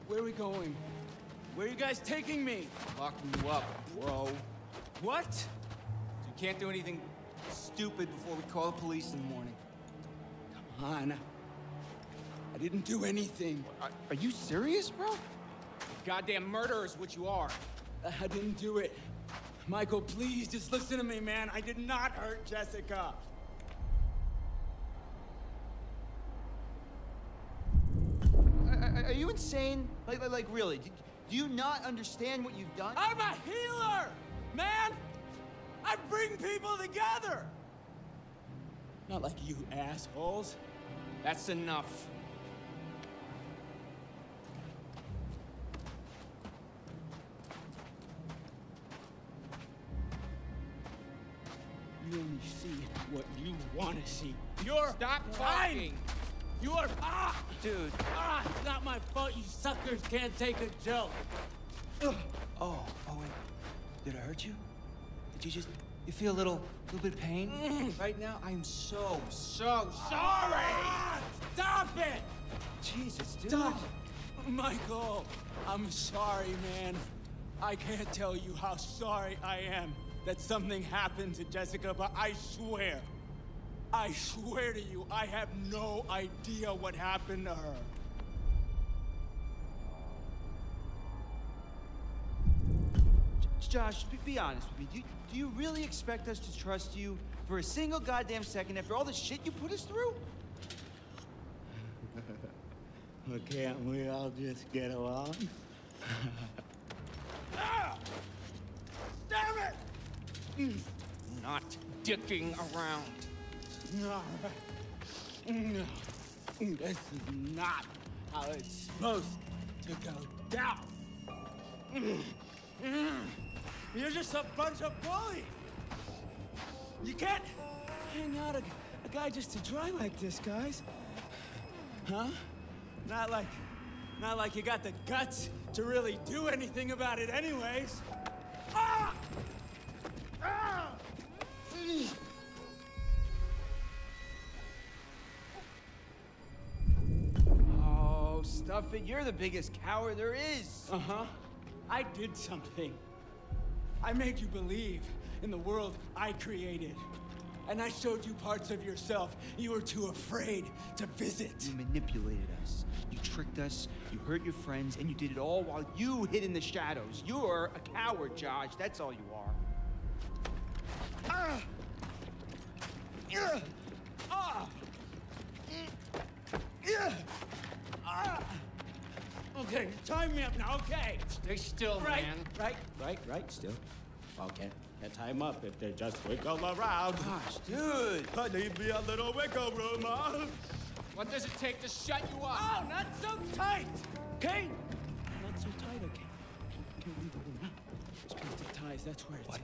Where are we going? Where are you guys taking me? Locking you up, bro. What? You can't do anything stupid before we call the police in the morning. Come on. I didn't do anything. Are, are you serious, bro? The goddamn murderer is what you are. I didn't do it. Michael, please, just listen to me, man. I did not hurt Jessica. Are, are you insane? Like, like, like really? Do, do you not understand what you've done? I'm a healer, man! I bring keeping people together! Not like you assholes. That's enough. You only see what you want to see. You're Stop talking! You are... Ah! Dude. Ah! It's not my fault you suckers can't take a joke. Ugh. Oh. Oh, wait. Did I hurt you? Did you just... You feel a little... little bit of pain? Mm. Right now, I am so, so sorry! Ah! Stop it! Jesus, dude. Stop. Michael, I'm sorry, man. I can't tell you how sorry I am that something happened to Jessica, but I swear, I swear to you, I have no idea what happened to her. Josh, be, be honest with me. Do you, do you really expect us to trust you for a single goddamn second after all the shit you put us through? Well, can't we all just get along? Ah! Damn it! Mm. Not dicking around. No. No. This is not how it's supposed to go down. Mm. Mm. You're just a bunch of bullies. You can't hang out a, a guy just to dry like this, guys. Huh? Not like, not like you got the guts to really do anything about it anyways. Ah! Ah! Oh, stuff it. You're the biggest coward there is. Uh-huh. I did something. I made you believe in the world I created. And I showed you parts of yourself you were too afraid to visit. You manipulated us. You tricked us. You hurt your friends. And you did it all while you hid in the shadows. You're a coward, Josh. That's all you are. Ah! Yeah! Ah! Yeah! Ah! Okay, tie me up now, okay? Stay still, right, man. Right, right, right, still. Well, can't, can't tie him up if they just wiggle around. Gosh, dude. I need me a little wiggle room, huh? What does it take to shut you up? Oh, not so tight, okay? Not so tight, okay? Can't leave the room. Just plastic ties, that's where it's... What?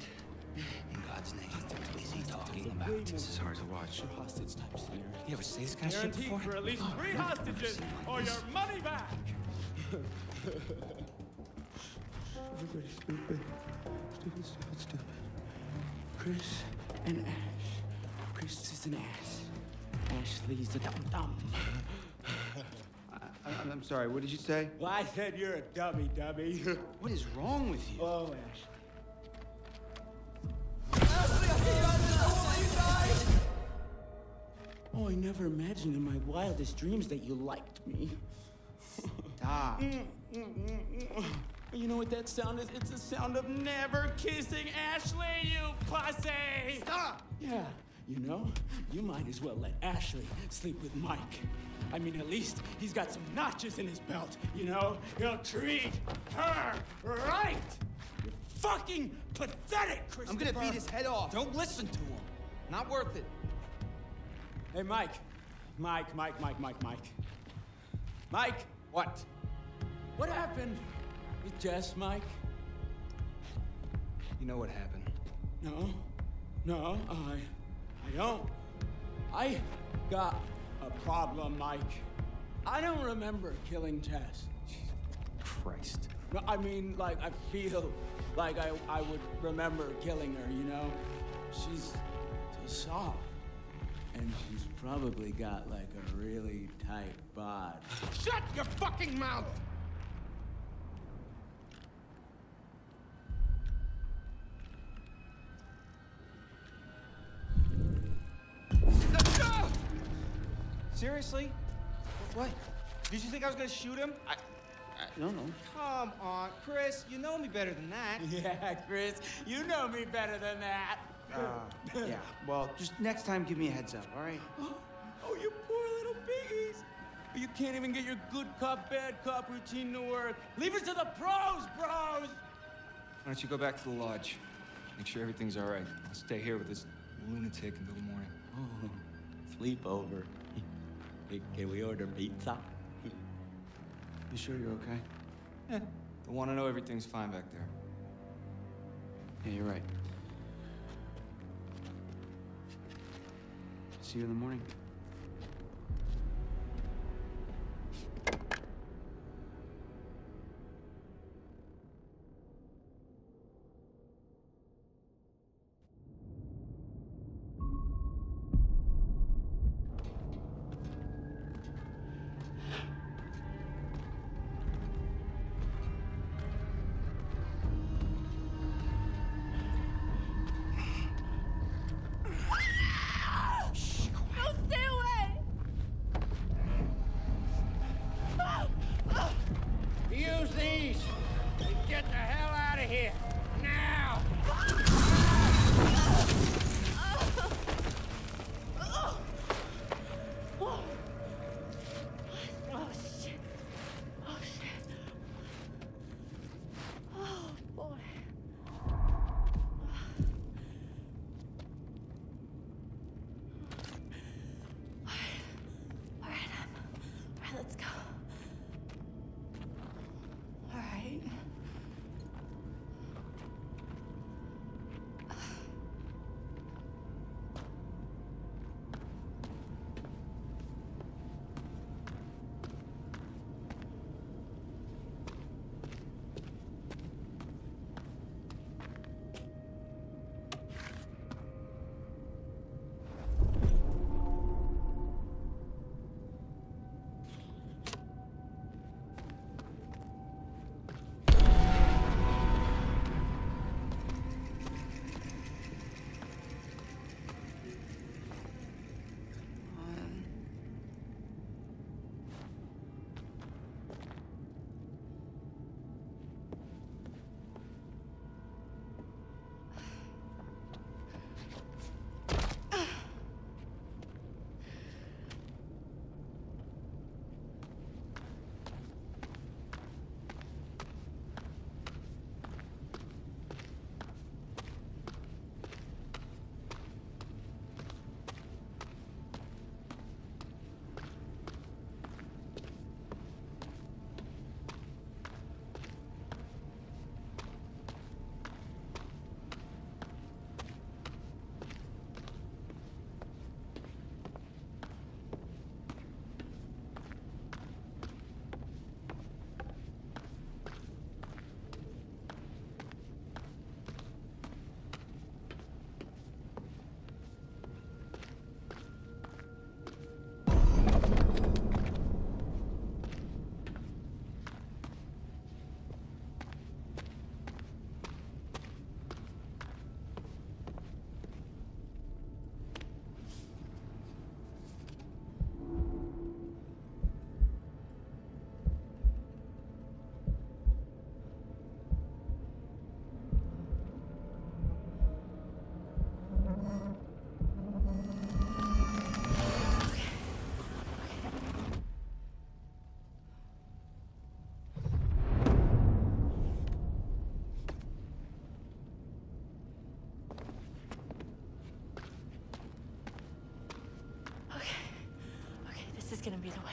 In God's name, what is he talking about? This is hard to watch. Hostage types. You ever see this kind of shit before? Guaranteed for at least three hostages, or your money back! Everybody's stupid. Stupid, stupid, stupid. Chris and Ash. Chris is an ass. Ashley's a dum-dum. I'm sorry, what did you say? Well, I said you're a dummy, dummy. What is wrong with you? Oh, Ash. Ashley, I hate you out of the hole, you guys! Oh, I never imagined in my wildest dreams that you liked me. Stop. You know what that sound is? It's the sound of never kissing Ashley, you pussy! Stop! Yeah, you know, you might as well let Ashley sleep with Mike. I mean, at least he's got some notches in his belt, you know? He'll treat her right! You're fucking pathetic, Christopher! I'm gonna beat his head off. Don't listen to him. Not worth it. Hey, Mike. Mike, Mike, Mike, Mike, Mike. Mike! What? What happened with Jess, Mike? You know what happened. No. No, I... I don't. I got a problem, Mike. I don't remember killing Jess. Christ. No, I mean, like, I feel like I, I would remember killing her, you know? She's so soft. And she's probably got, like, a really tight bod. Shut your fucking mouth! Seriously? What? Did you think I was gonna shoot him? I... I don't know. Come on, Chris. You know me better than that. Yeah, Chris. You know me better than that. Uh, yeah, well, just next time give me a heads up, all right? Oh, oh, you poor little piggies. You can't even get your good cop, bad cop routine to work. Leave it to the pros, bros! Why don't you go back to the lodge? Make sure everything's all right. I'll stay here with this lunatic until the morning. Oh, sleepover. Can we order pizza? You sure you're okay? Yeah. I want to know everything's fine back there. Yeah, you're right. See you in the morning. It's gonna be the way.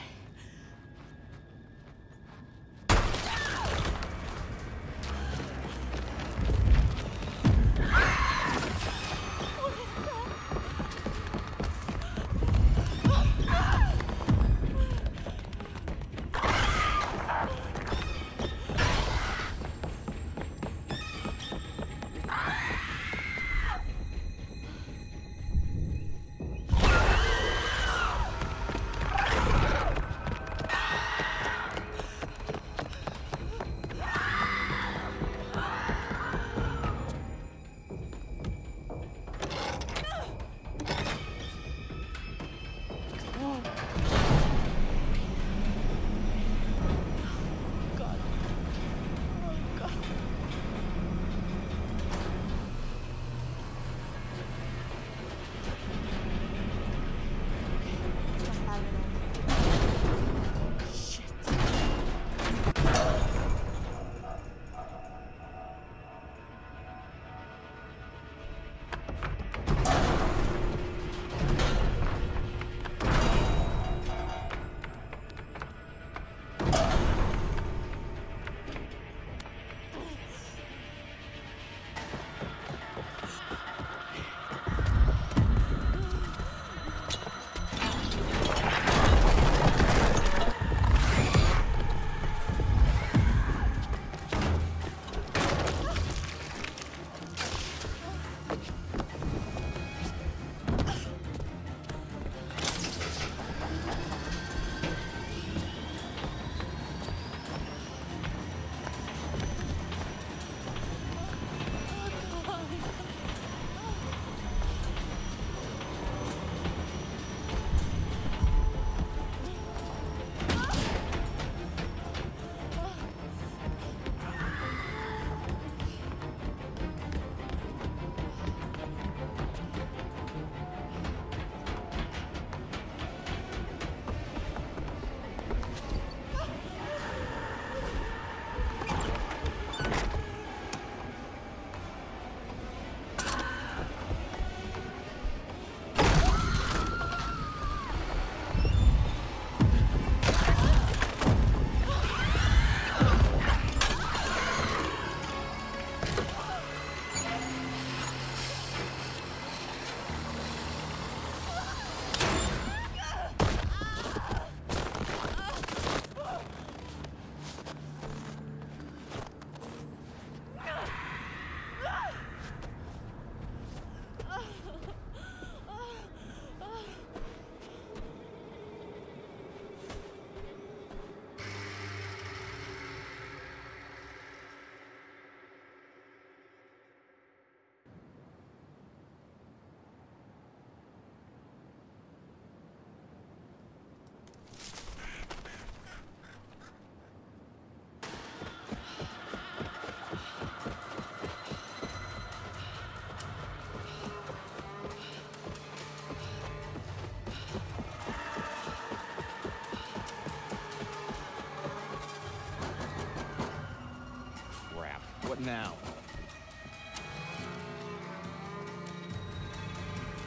out now.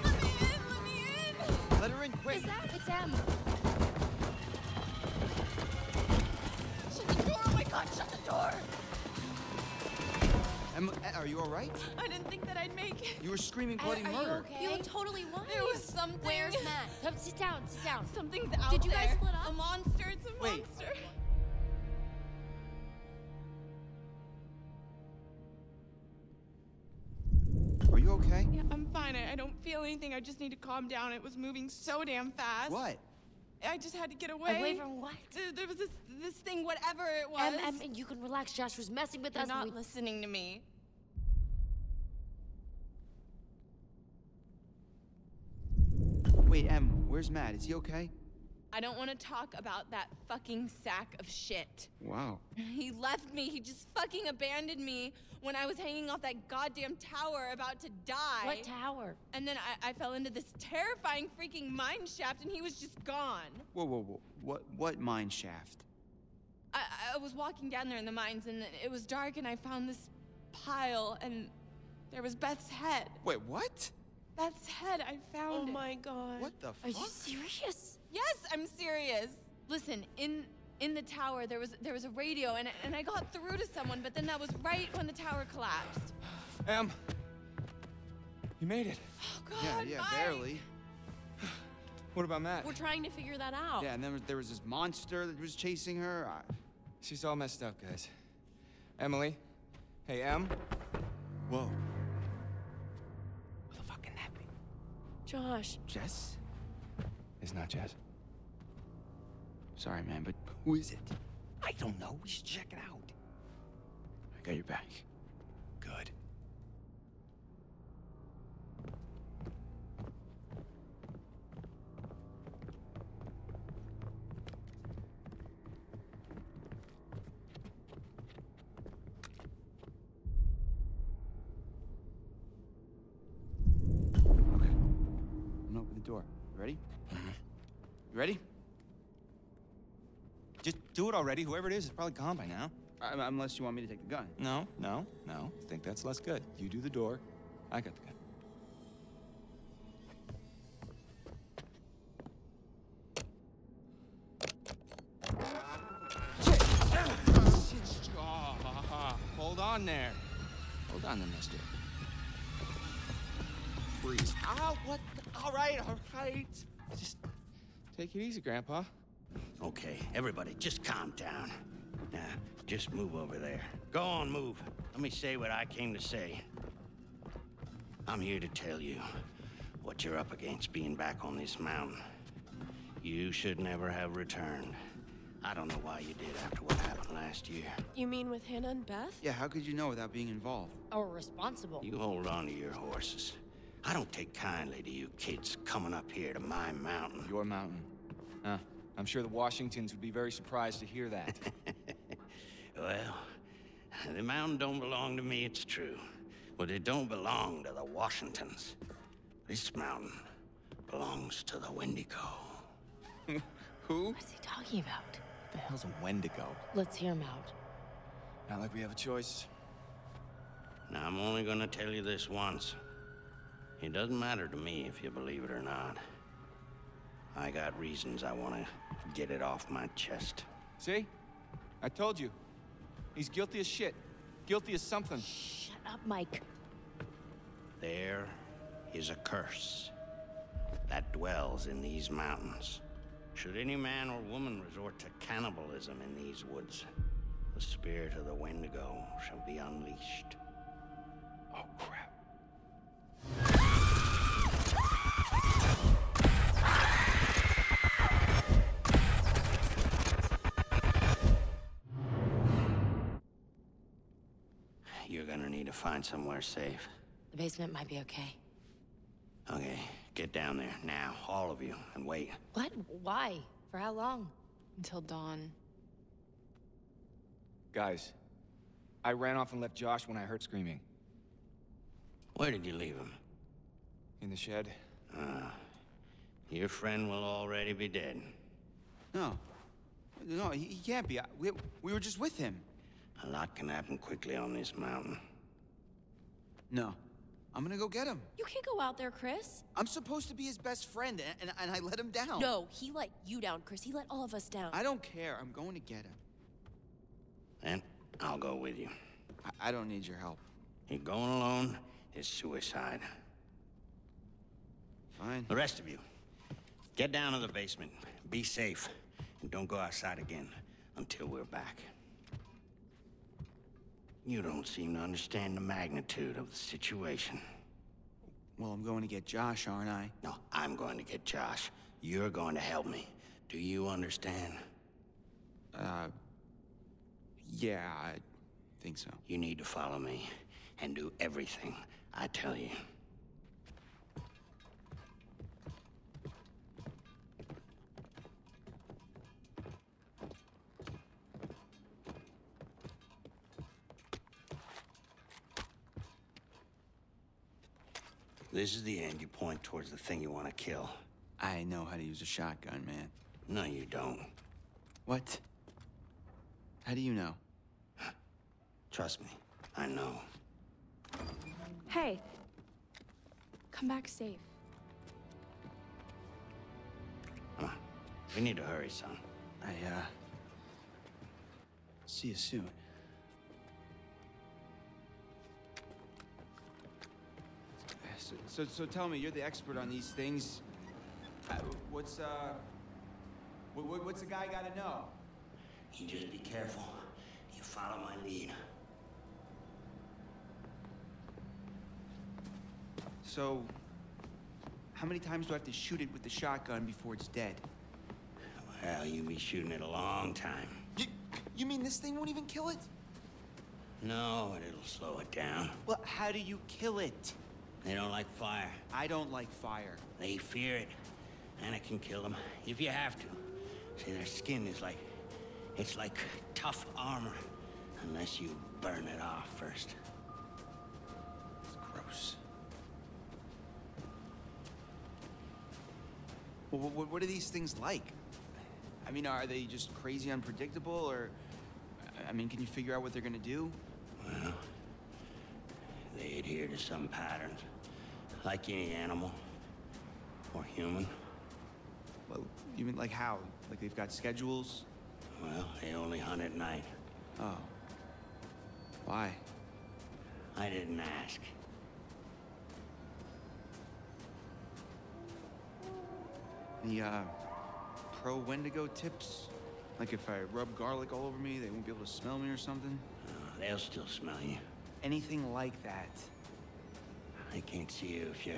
Let me in! Let me in! Let her in quick! Is that? It's Em. Shut the door! Oh my god, shut the door! Em, are you alright? I didn't think that I'd make it. You were screaming bloody murder. Are you okay? You look totally wise. There was something. Where's Matt? Come sit down, sit down. Something's out there. Did you guys split up? A monster, it's a Wait. monster. Okay? Yeah, I'm fine. I, I don't feel anything. I just need to calm down. It was moving so damn fast. What? I just had to get away. Away from what? Uh, there was this this thing, whatever it was. Em, Em, you can relax. Josh was messing with You're us. You're not we... listening to me. Wait, Em, where's Matt? Is he okay? I don't want to talk about that fucking sack of shit. Wow. He left me. He just fucking abandoned me when I was hanging off that goddamn tower about to die. What tower? And then I, I fell into this terrifying freaking mine shaft and he was just gone. Whoa, whoa, whoa. What, what mine shaft? I, I was walking down there in the mines and it was dark and I found this pile and there was Beth's head. Wait, what? Beth's head. I found it. Oh my god. What the fuck? Are you serious? Yes, I'm serious. Listen, in in the tower there was there was a radio and and I got through to someone, but then that was right when the tower collapsed. Em, you made it. Oh god. Yeah, yeah, Mike. Barely. What about Matt? We're trying to figure that out. Yeah, and then there was this monster that was chasing her. I... She's all messed up, guys. Emily, hey Em. Whoa. What the fuck can that be? Josh. Jess. It's not Jess. Sorry, man, but who is it? I don't know. We should check it out. I got your back. Good. Okay. I'm open the door. You ready? You ready? Just do it already. Whoever it is is probably gone by now. I, unless you want me to take the gun. No, no, no. I think that's less good. You do the door. I got the gun. Oh, hold on there. Hold on there, mister. Freeze. Ah, what? The, all right, all right. Just... Take it easy, Grandpa. Okay, everybody, just calm down. Now, just move over there. Go on, move. Let me say what I came to say. I'm here to tell you what you're up against being back on this mountain. You should never have returned. I don't know why you did after what happened last year. You mean with Hannah and Beth? Yeah, how could you know without being involved? Or responsible. You hold on to your horses. I don't take kindly to you kids coming up here to my mountain. Your mountain. Huh. I'm sure the Washingtons would be very surprised to hear that. Well, the mountain don't belong to me, it's true. But it don't belong to the Washingtons. This mountain belongs to the Wendigo. Who? What's he talking about? What the hell's a Wendigo? Let's hear him out. Not like we have a choice. Now, I'm only gonna tell you this once. It doesn't matter to me if you believe it or not. I got reasons I want to get it off my chest. See? I told you. He's guilty as shit. Guilty as something. Shut up, Mike. There is a curse that dwells in these mountains. Should any man or woman resort to cannibalism in these woods, the spirit of the Wendigo shall be unleashed. Oh, crap. You're gonna need to find somewhere safe. The basement might be okay. Okay, get down there now, all of you, and wait. What? Why? For how long? Until dawn. Guys, I ran off and left Josh when I heard screaming. Where did you leave him? In the shed. Uh, your friend will already be dead. No. No, he, he can't be. I, we, we were just with him. A lot can happen quickly on this mountain. No. I'm gonna go get him. You can't go out there, Chris. I'm supposed to be his best friend, and, and, and I let him down. No, he let you down, Chris. He let all of us down. I don't care. I'm going to get him. And I'll go with you. I, I don't need your help. You're going alone is suicide. Fine. The rest of you, get down to the basement. Be safe. And don't go outside again until we're back. You don't seem to understand the magnitude of the situation. Well, I'm going to get Josh, aren't I? No, I'm going to get Josh. You're going to help me. Do you understand? Uh... Yeah, I think so. You need to follow me and do everything I tell you. This is the end. You point towards the thing you want to kill. I know how to use a shotgun, man. No, you don't. What? How do you know? Trust me, I know. Hey, come back safe. Come on. We need to hurry, son. I, uh... see you soon. So, so tell me, you're the expert on these things. What's, uh... What, what's the guy gotta know? You just be careful. You follow my lead. So... how many times do I have to shoot it with the shotgun before it's dead? Well, you be shooting it a long time. You, you mean this thing won't even kill it? No, and it'll slow it down. Well, how do you kill it? They don't like fire. I don't like fire. They fear it. And it can kill them, if you have to. See, their skin is like... it's like tough armor. Unless you burn it off first. It's gross. Well, what are these things like? I mean, are they just crazy unpredictable, or... I mean, can you figure out what they're gonna do? Well... they adhere to some patterns, like any animal, or human. Well, you mean like how? Like they've got schedules? Well, they only hunt at night. Oh. Why? I didn't ask. The, uh, pro Wendigo tips? Like if I rub garlic all over me, they won't be able to smell me or something? Uh, they'll still smell you. Anything like that. I can't see you if you're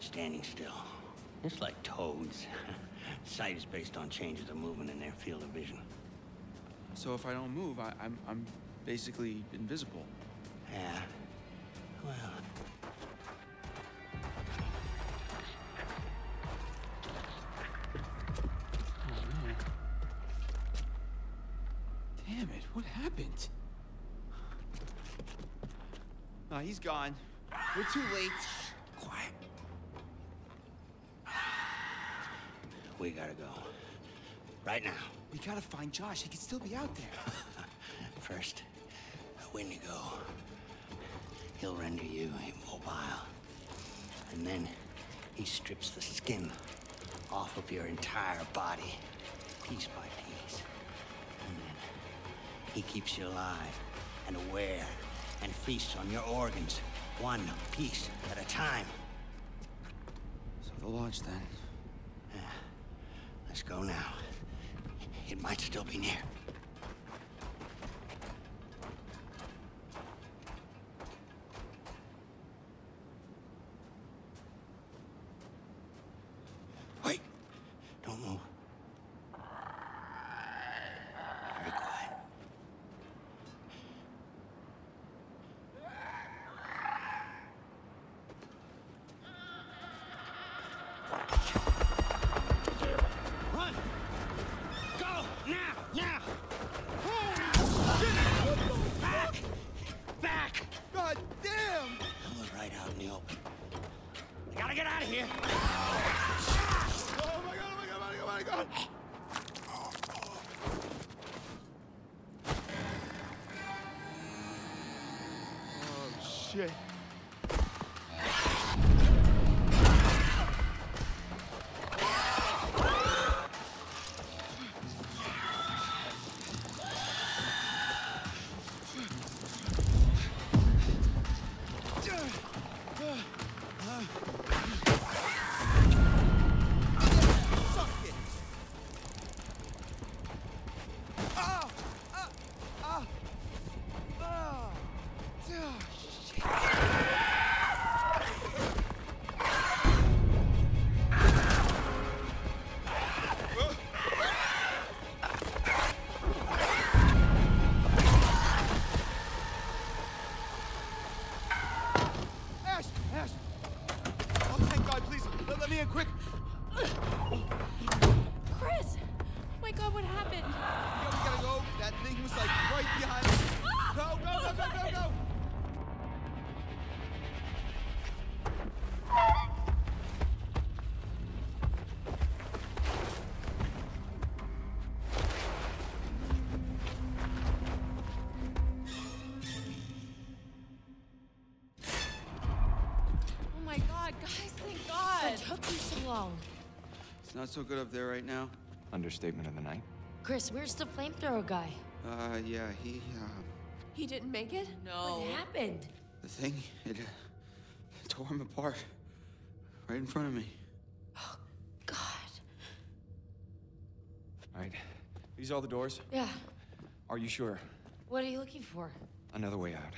standing still. It's like toads. Sight is based on changes of movement in their field of vision. So if I don't move, I, I'm, I'm basically invisible. Yeah. Well... oh, damn it, what happened? Uh, he's gone. We're too late. Quiet. We gotta go. Right now. We gotta find Josh. He could still be out there. First, Wendigo. He'll render you immobile. And then he strips the skin off of your entire body, piece by piece. And then he keeps you alive and aware. And feast on your organs, one piece at a time. So the lodge, then. Yeah. Let's go now. It might still be near. Wait! Don't move. shit. It's not so good up there right now. Understatement of the night. Chris, where's the flamethrower guy? Uh, yeah, he, uh... He didn't make it? No. What happened? The thing, it, uh, it tore him apart. Right in front of me. Oh, God. All right. These all the doors? Yeah. Are you sure? What are you looking for? Another way out.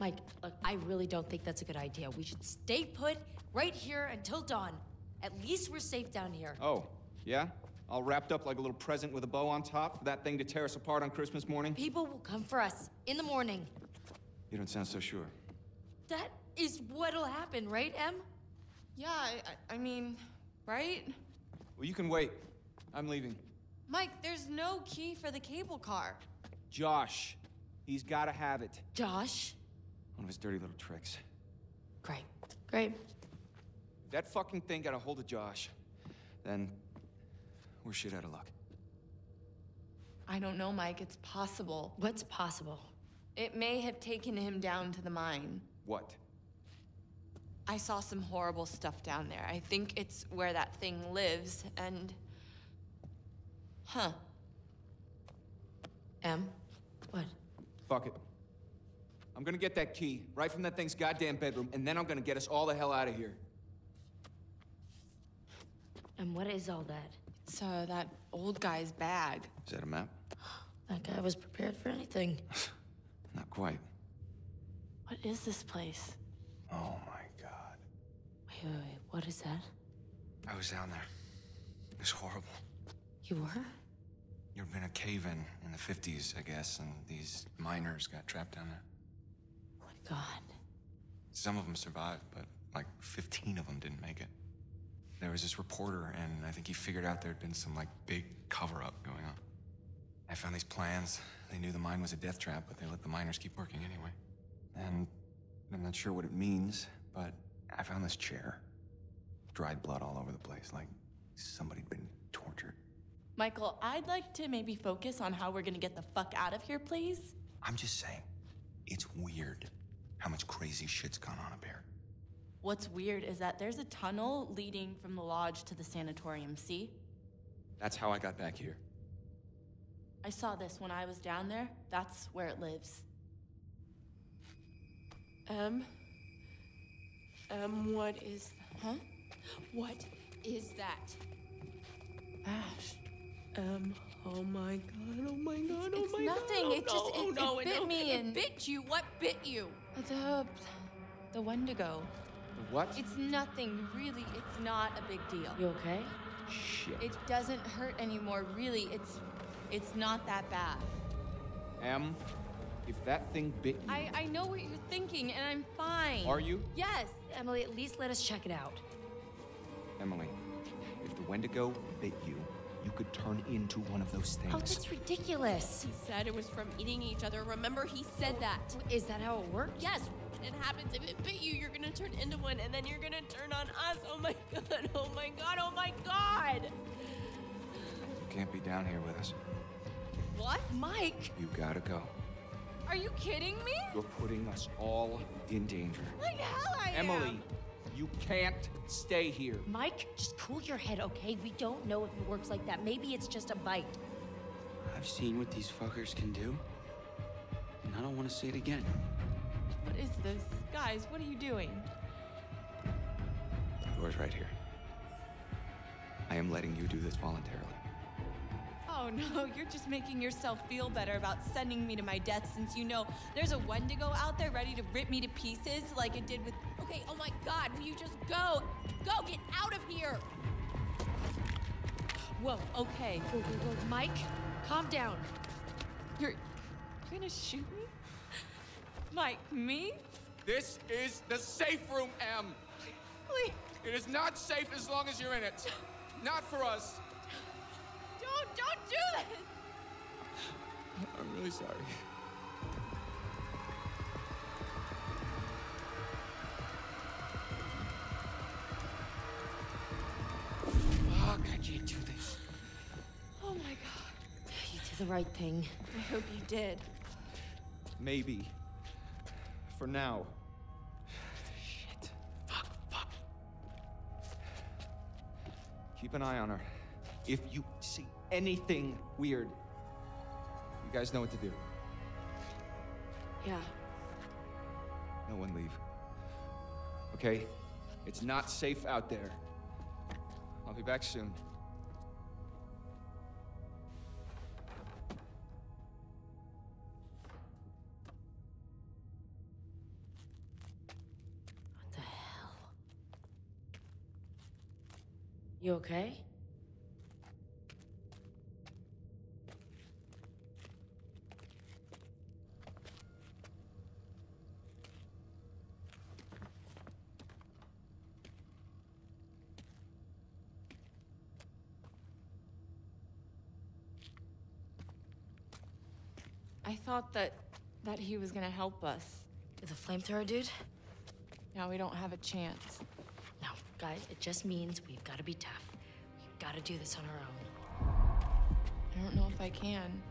Mike, look, I really don't think that's a good idea. We should stay put right here until dawn. At least we're safe down here. Oh, yeah? All wrapped up like a little present with a bow on top for that thing to tear us apart on Christmas morning? People will come for us in the morning. You don't sound so sure. That is what'll happen, right, Em? Yeah, I, I mean, right? Well, you can wait. I'm leaving. Mike, there's no key for the cable car. Josh. He's gotta have it. Josh? One of his dirty little tricks. Great. Great. That fucking thing got a hold of Josh, then we're shit out of luck. I don't know, Mike. It's possible. What's possible? It may have taken him down to the mine. What? I saw some horrible stuff down there. I think it's where that thing lives, and... Huh. Em? What? Fuck it. I'm gonna get that key, right from that thing's goddamn bedroom, and then I'm gonna get us all the hell out of here. And what is all that? It's, uh, that old guy's bag. Is that a map? That guy was prepared for anything. Not quite. What is this place? Oh, my God. Wait, wait, wait. What is that? I was down there. It was horrible. You were? There'd been a cave-in in the fifties, I guess, and these miners got trapped down there. Oh, my God. Some of them survived, but, like, fifteen of them didn't make it. There was this reporter, and I think he figured out there'd been some, like, big cover-up going on. I found these plans. They knew the mine was a death trap, but they let the miners keep working anyway. And I'm not sure what it means, but I found this chair. Dried blood all over the place, like somebody'd been tortured. Michael, I'd like to maybe focus on how we're gonna get the fuck out of here, please. I'm just saying, it's weird how much crazy shit's gone on up here. What's weird is that there's a tunnel leading from the lodge to the sanatorium, see? That's how I got back here. I saw this when I was down there. That's where it lives. Em? Em, what is... Huh? What is that? Ash. Em, oh my God, oh my God, oh my God. It's nothing, it just, it bit me and... It bit you? What bit you? The... the Wendigo. What? It's nothing, really. It's not a big deal. You okay? Shit. It doesn't hurt anymore, really. It's, it's not that bad. Em, if that thing bit you... I, I know what you're thinking, and I'm fine. Are you? Yes. Emily, at least let us check it out. Emily, if the Wendigo bit you, you could turn into one of those things. Oh, that's ridiculous. He said it was from eating each other. Remember, he said that. Is that how it works? Yes. It happens. If it bit you, you're gonna turn into one, and then you're gonna turn on us. Oh my God, oh my God, oh my God! You can't be down here with us. What? Mike! You gotta go. Are you kidding me? You're putting us all in danger. Like hell I am! Emily, you can't stay here. Mike, just cool your head, okay? We don't know if it works like that. Maybe it's just a bite. I've seen what these fuckers can do, and I don't want to see it again. What is this? Guys, what are you doing? The door's right here. I am letting you do this voluntarily. Oh no, you're just making yourself feel better about sending me to my death since you know there's a Wendigo out there ready to rip me to pieces like it did with... Okay, oh my God, will you just go? Go, get out of here! Whoa, okay. Whoa, whoa, whoa. Mike, calm down. You're... you're gonna shoot me? Mike, me? This is the safe room, Em. Please. It is not safe as long as you're in it. Not for us. Don't, don't do this! I'm really sorry. Fuck, I can't do this. Oh my God. You did the right thing. I hope you did. Maybe. For now. Shit. Fuck, fuck. Keep an eye on her. If you see anything weird, you guys know what to do. Yeah. No one leave. Okay? It's not safe out there. I'll be back soon. What the hell? You okay? I thought that, that he was gonna help us. The flamethrower dude? No, we don't have a chance. No, guys, it just means we've gotta be tough. We've gotta do this on our own. I don't know if I can.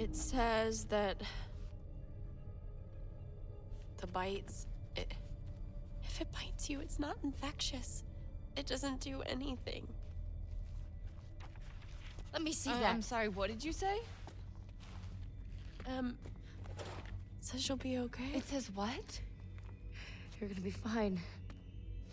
It says that the bites, it, if it bites you, it's not infectious. It doesn't do anything. Let me see uh, that. I'm sorry, what did you say? Um, it says you'll be okay. It says what? You're gonna be fine.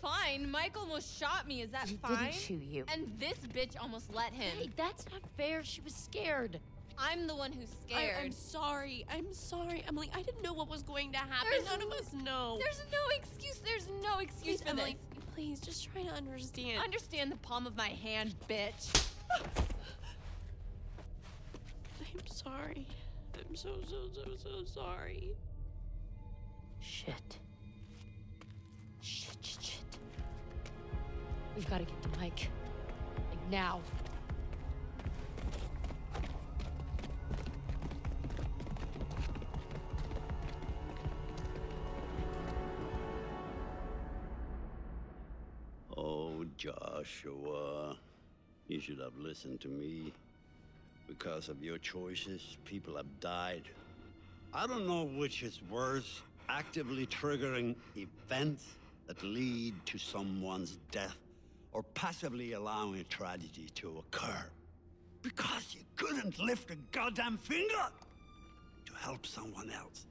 Fine? Mike almost shot me, is that he fine? Didn't shoot you. And this bitch almost let him. Hey, that's not fair, she was scared. I'm the one who's scared. I, I'm sorry. I'm sorry, Emily. I didn't know what was going to happen. There's None of us know. There's no excuse. There's no excuse please, for Emily, this. Please, just try to understand. Understand the palm of my hand, bitch. I'm sorry. I'm so, so, so, so sorry. Shit. Shit, shit, shit. We've got to get to Mike. Like, now. Joshua, you should have listened to me. Because of your choices, people have died. I don't know which is worse, actively triggering events that lead to someone's death, or passively allowing a tragedy to occur. Because you couldn't lift a goddamn finger to help someone else.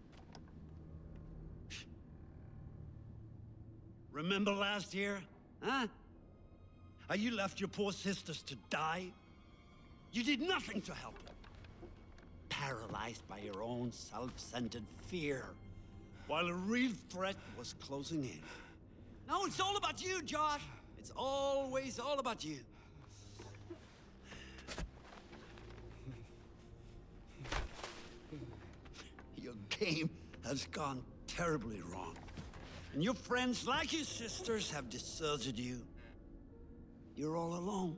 Remember last year, huh? And you left your poor sisters to die? You did nothing to help them. Paralyzed by your own self-centered fear, while a real threat was closing in. No, it's all about you, Josh. It's always all about you. Your game has gone terribly wrong. And your friends, like your sisters, have deserted you. You're all alone.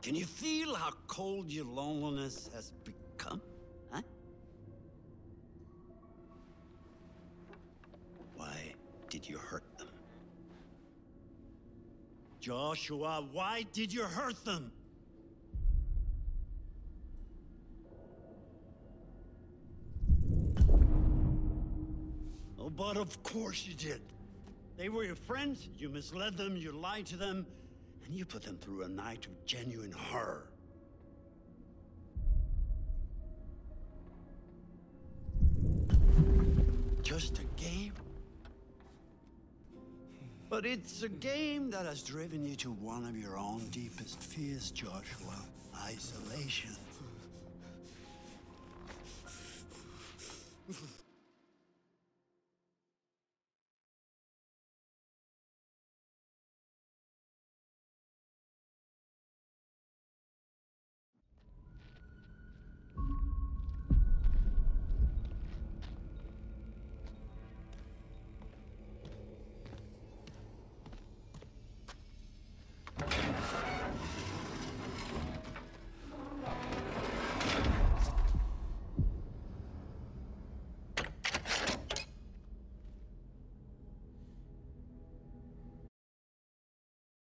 Can you feel how cold your loneliness has become? Huh? Why did you hurt them? Joshua, why did you hurt them? Oh, but of course you did. They were your friends, you misled them, you lied to them, and you put them through a night of genuine horror. Just a game? But it's a game that has driven you to one of your own deepest fears, Joshua. Isolation.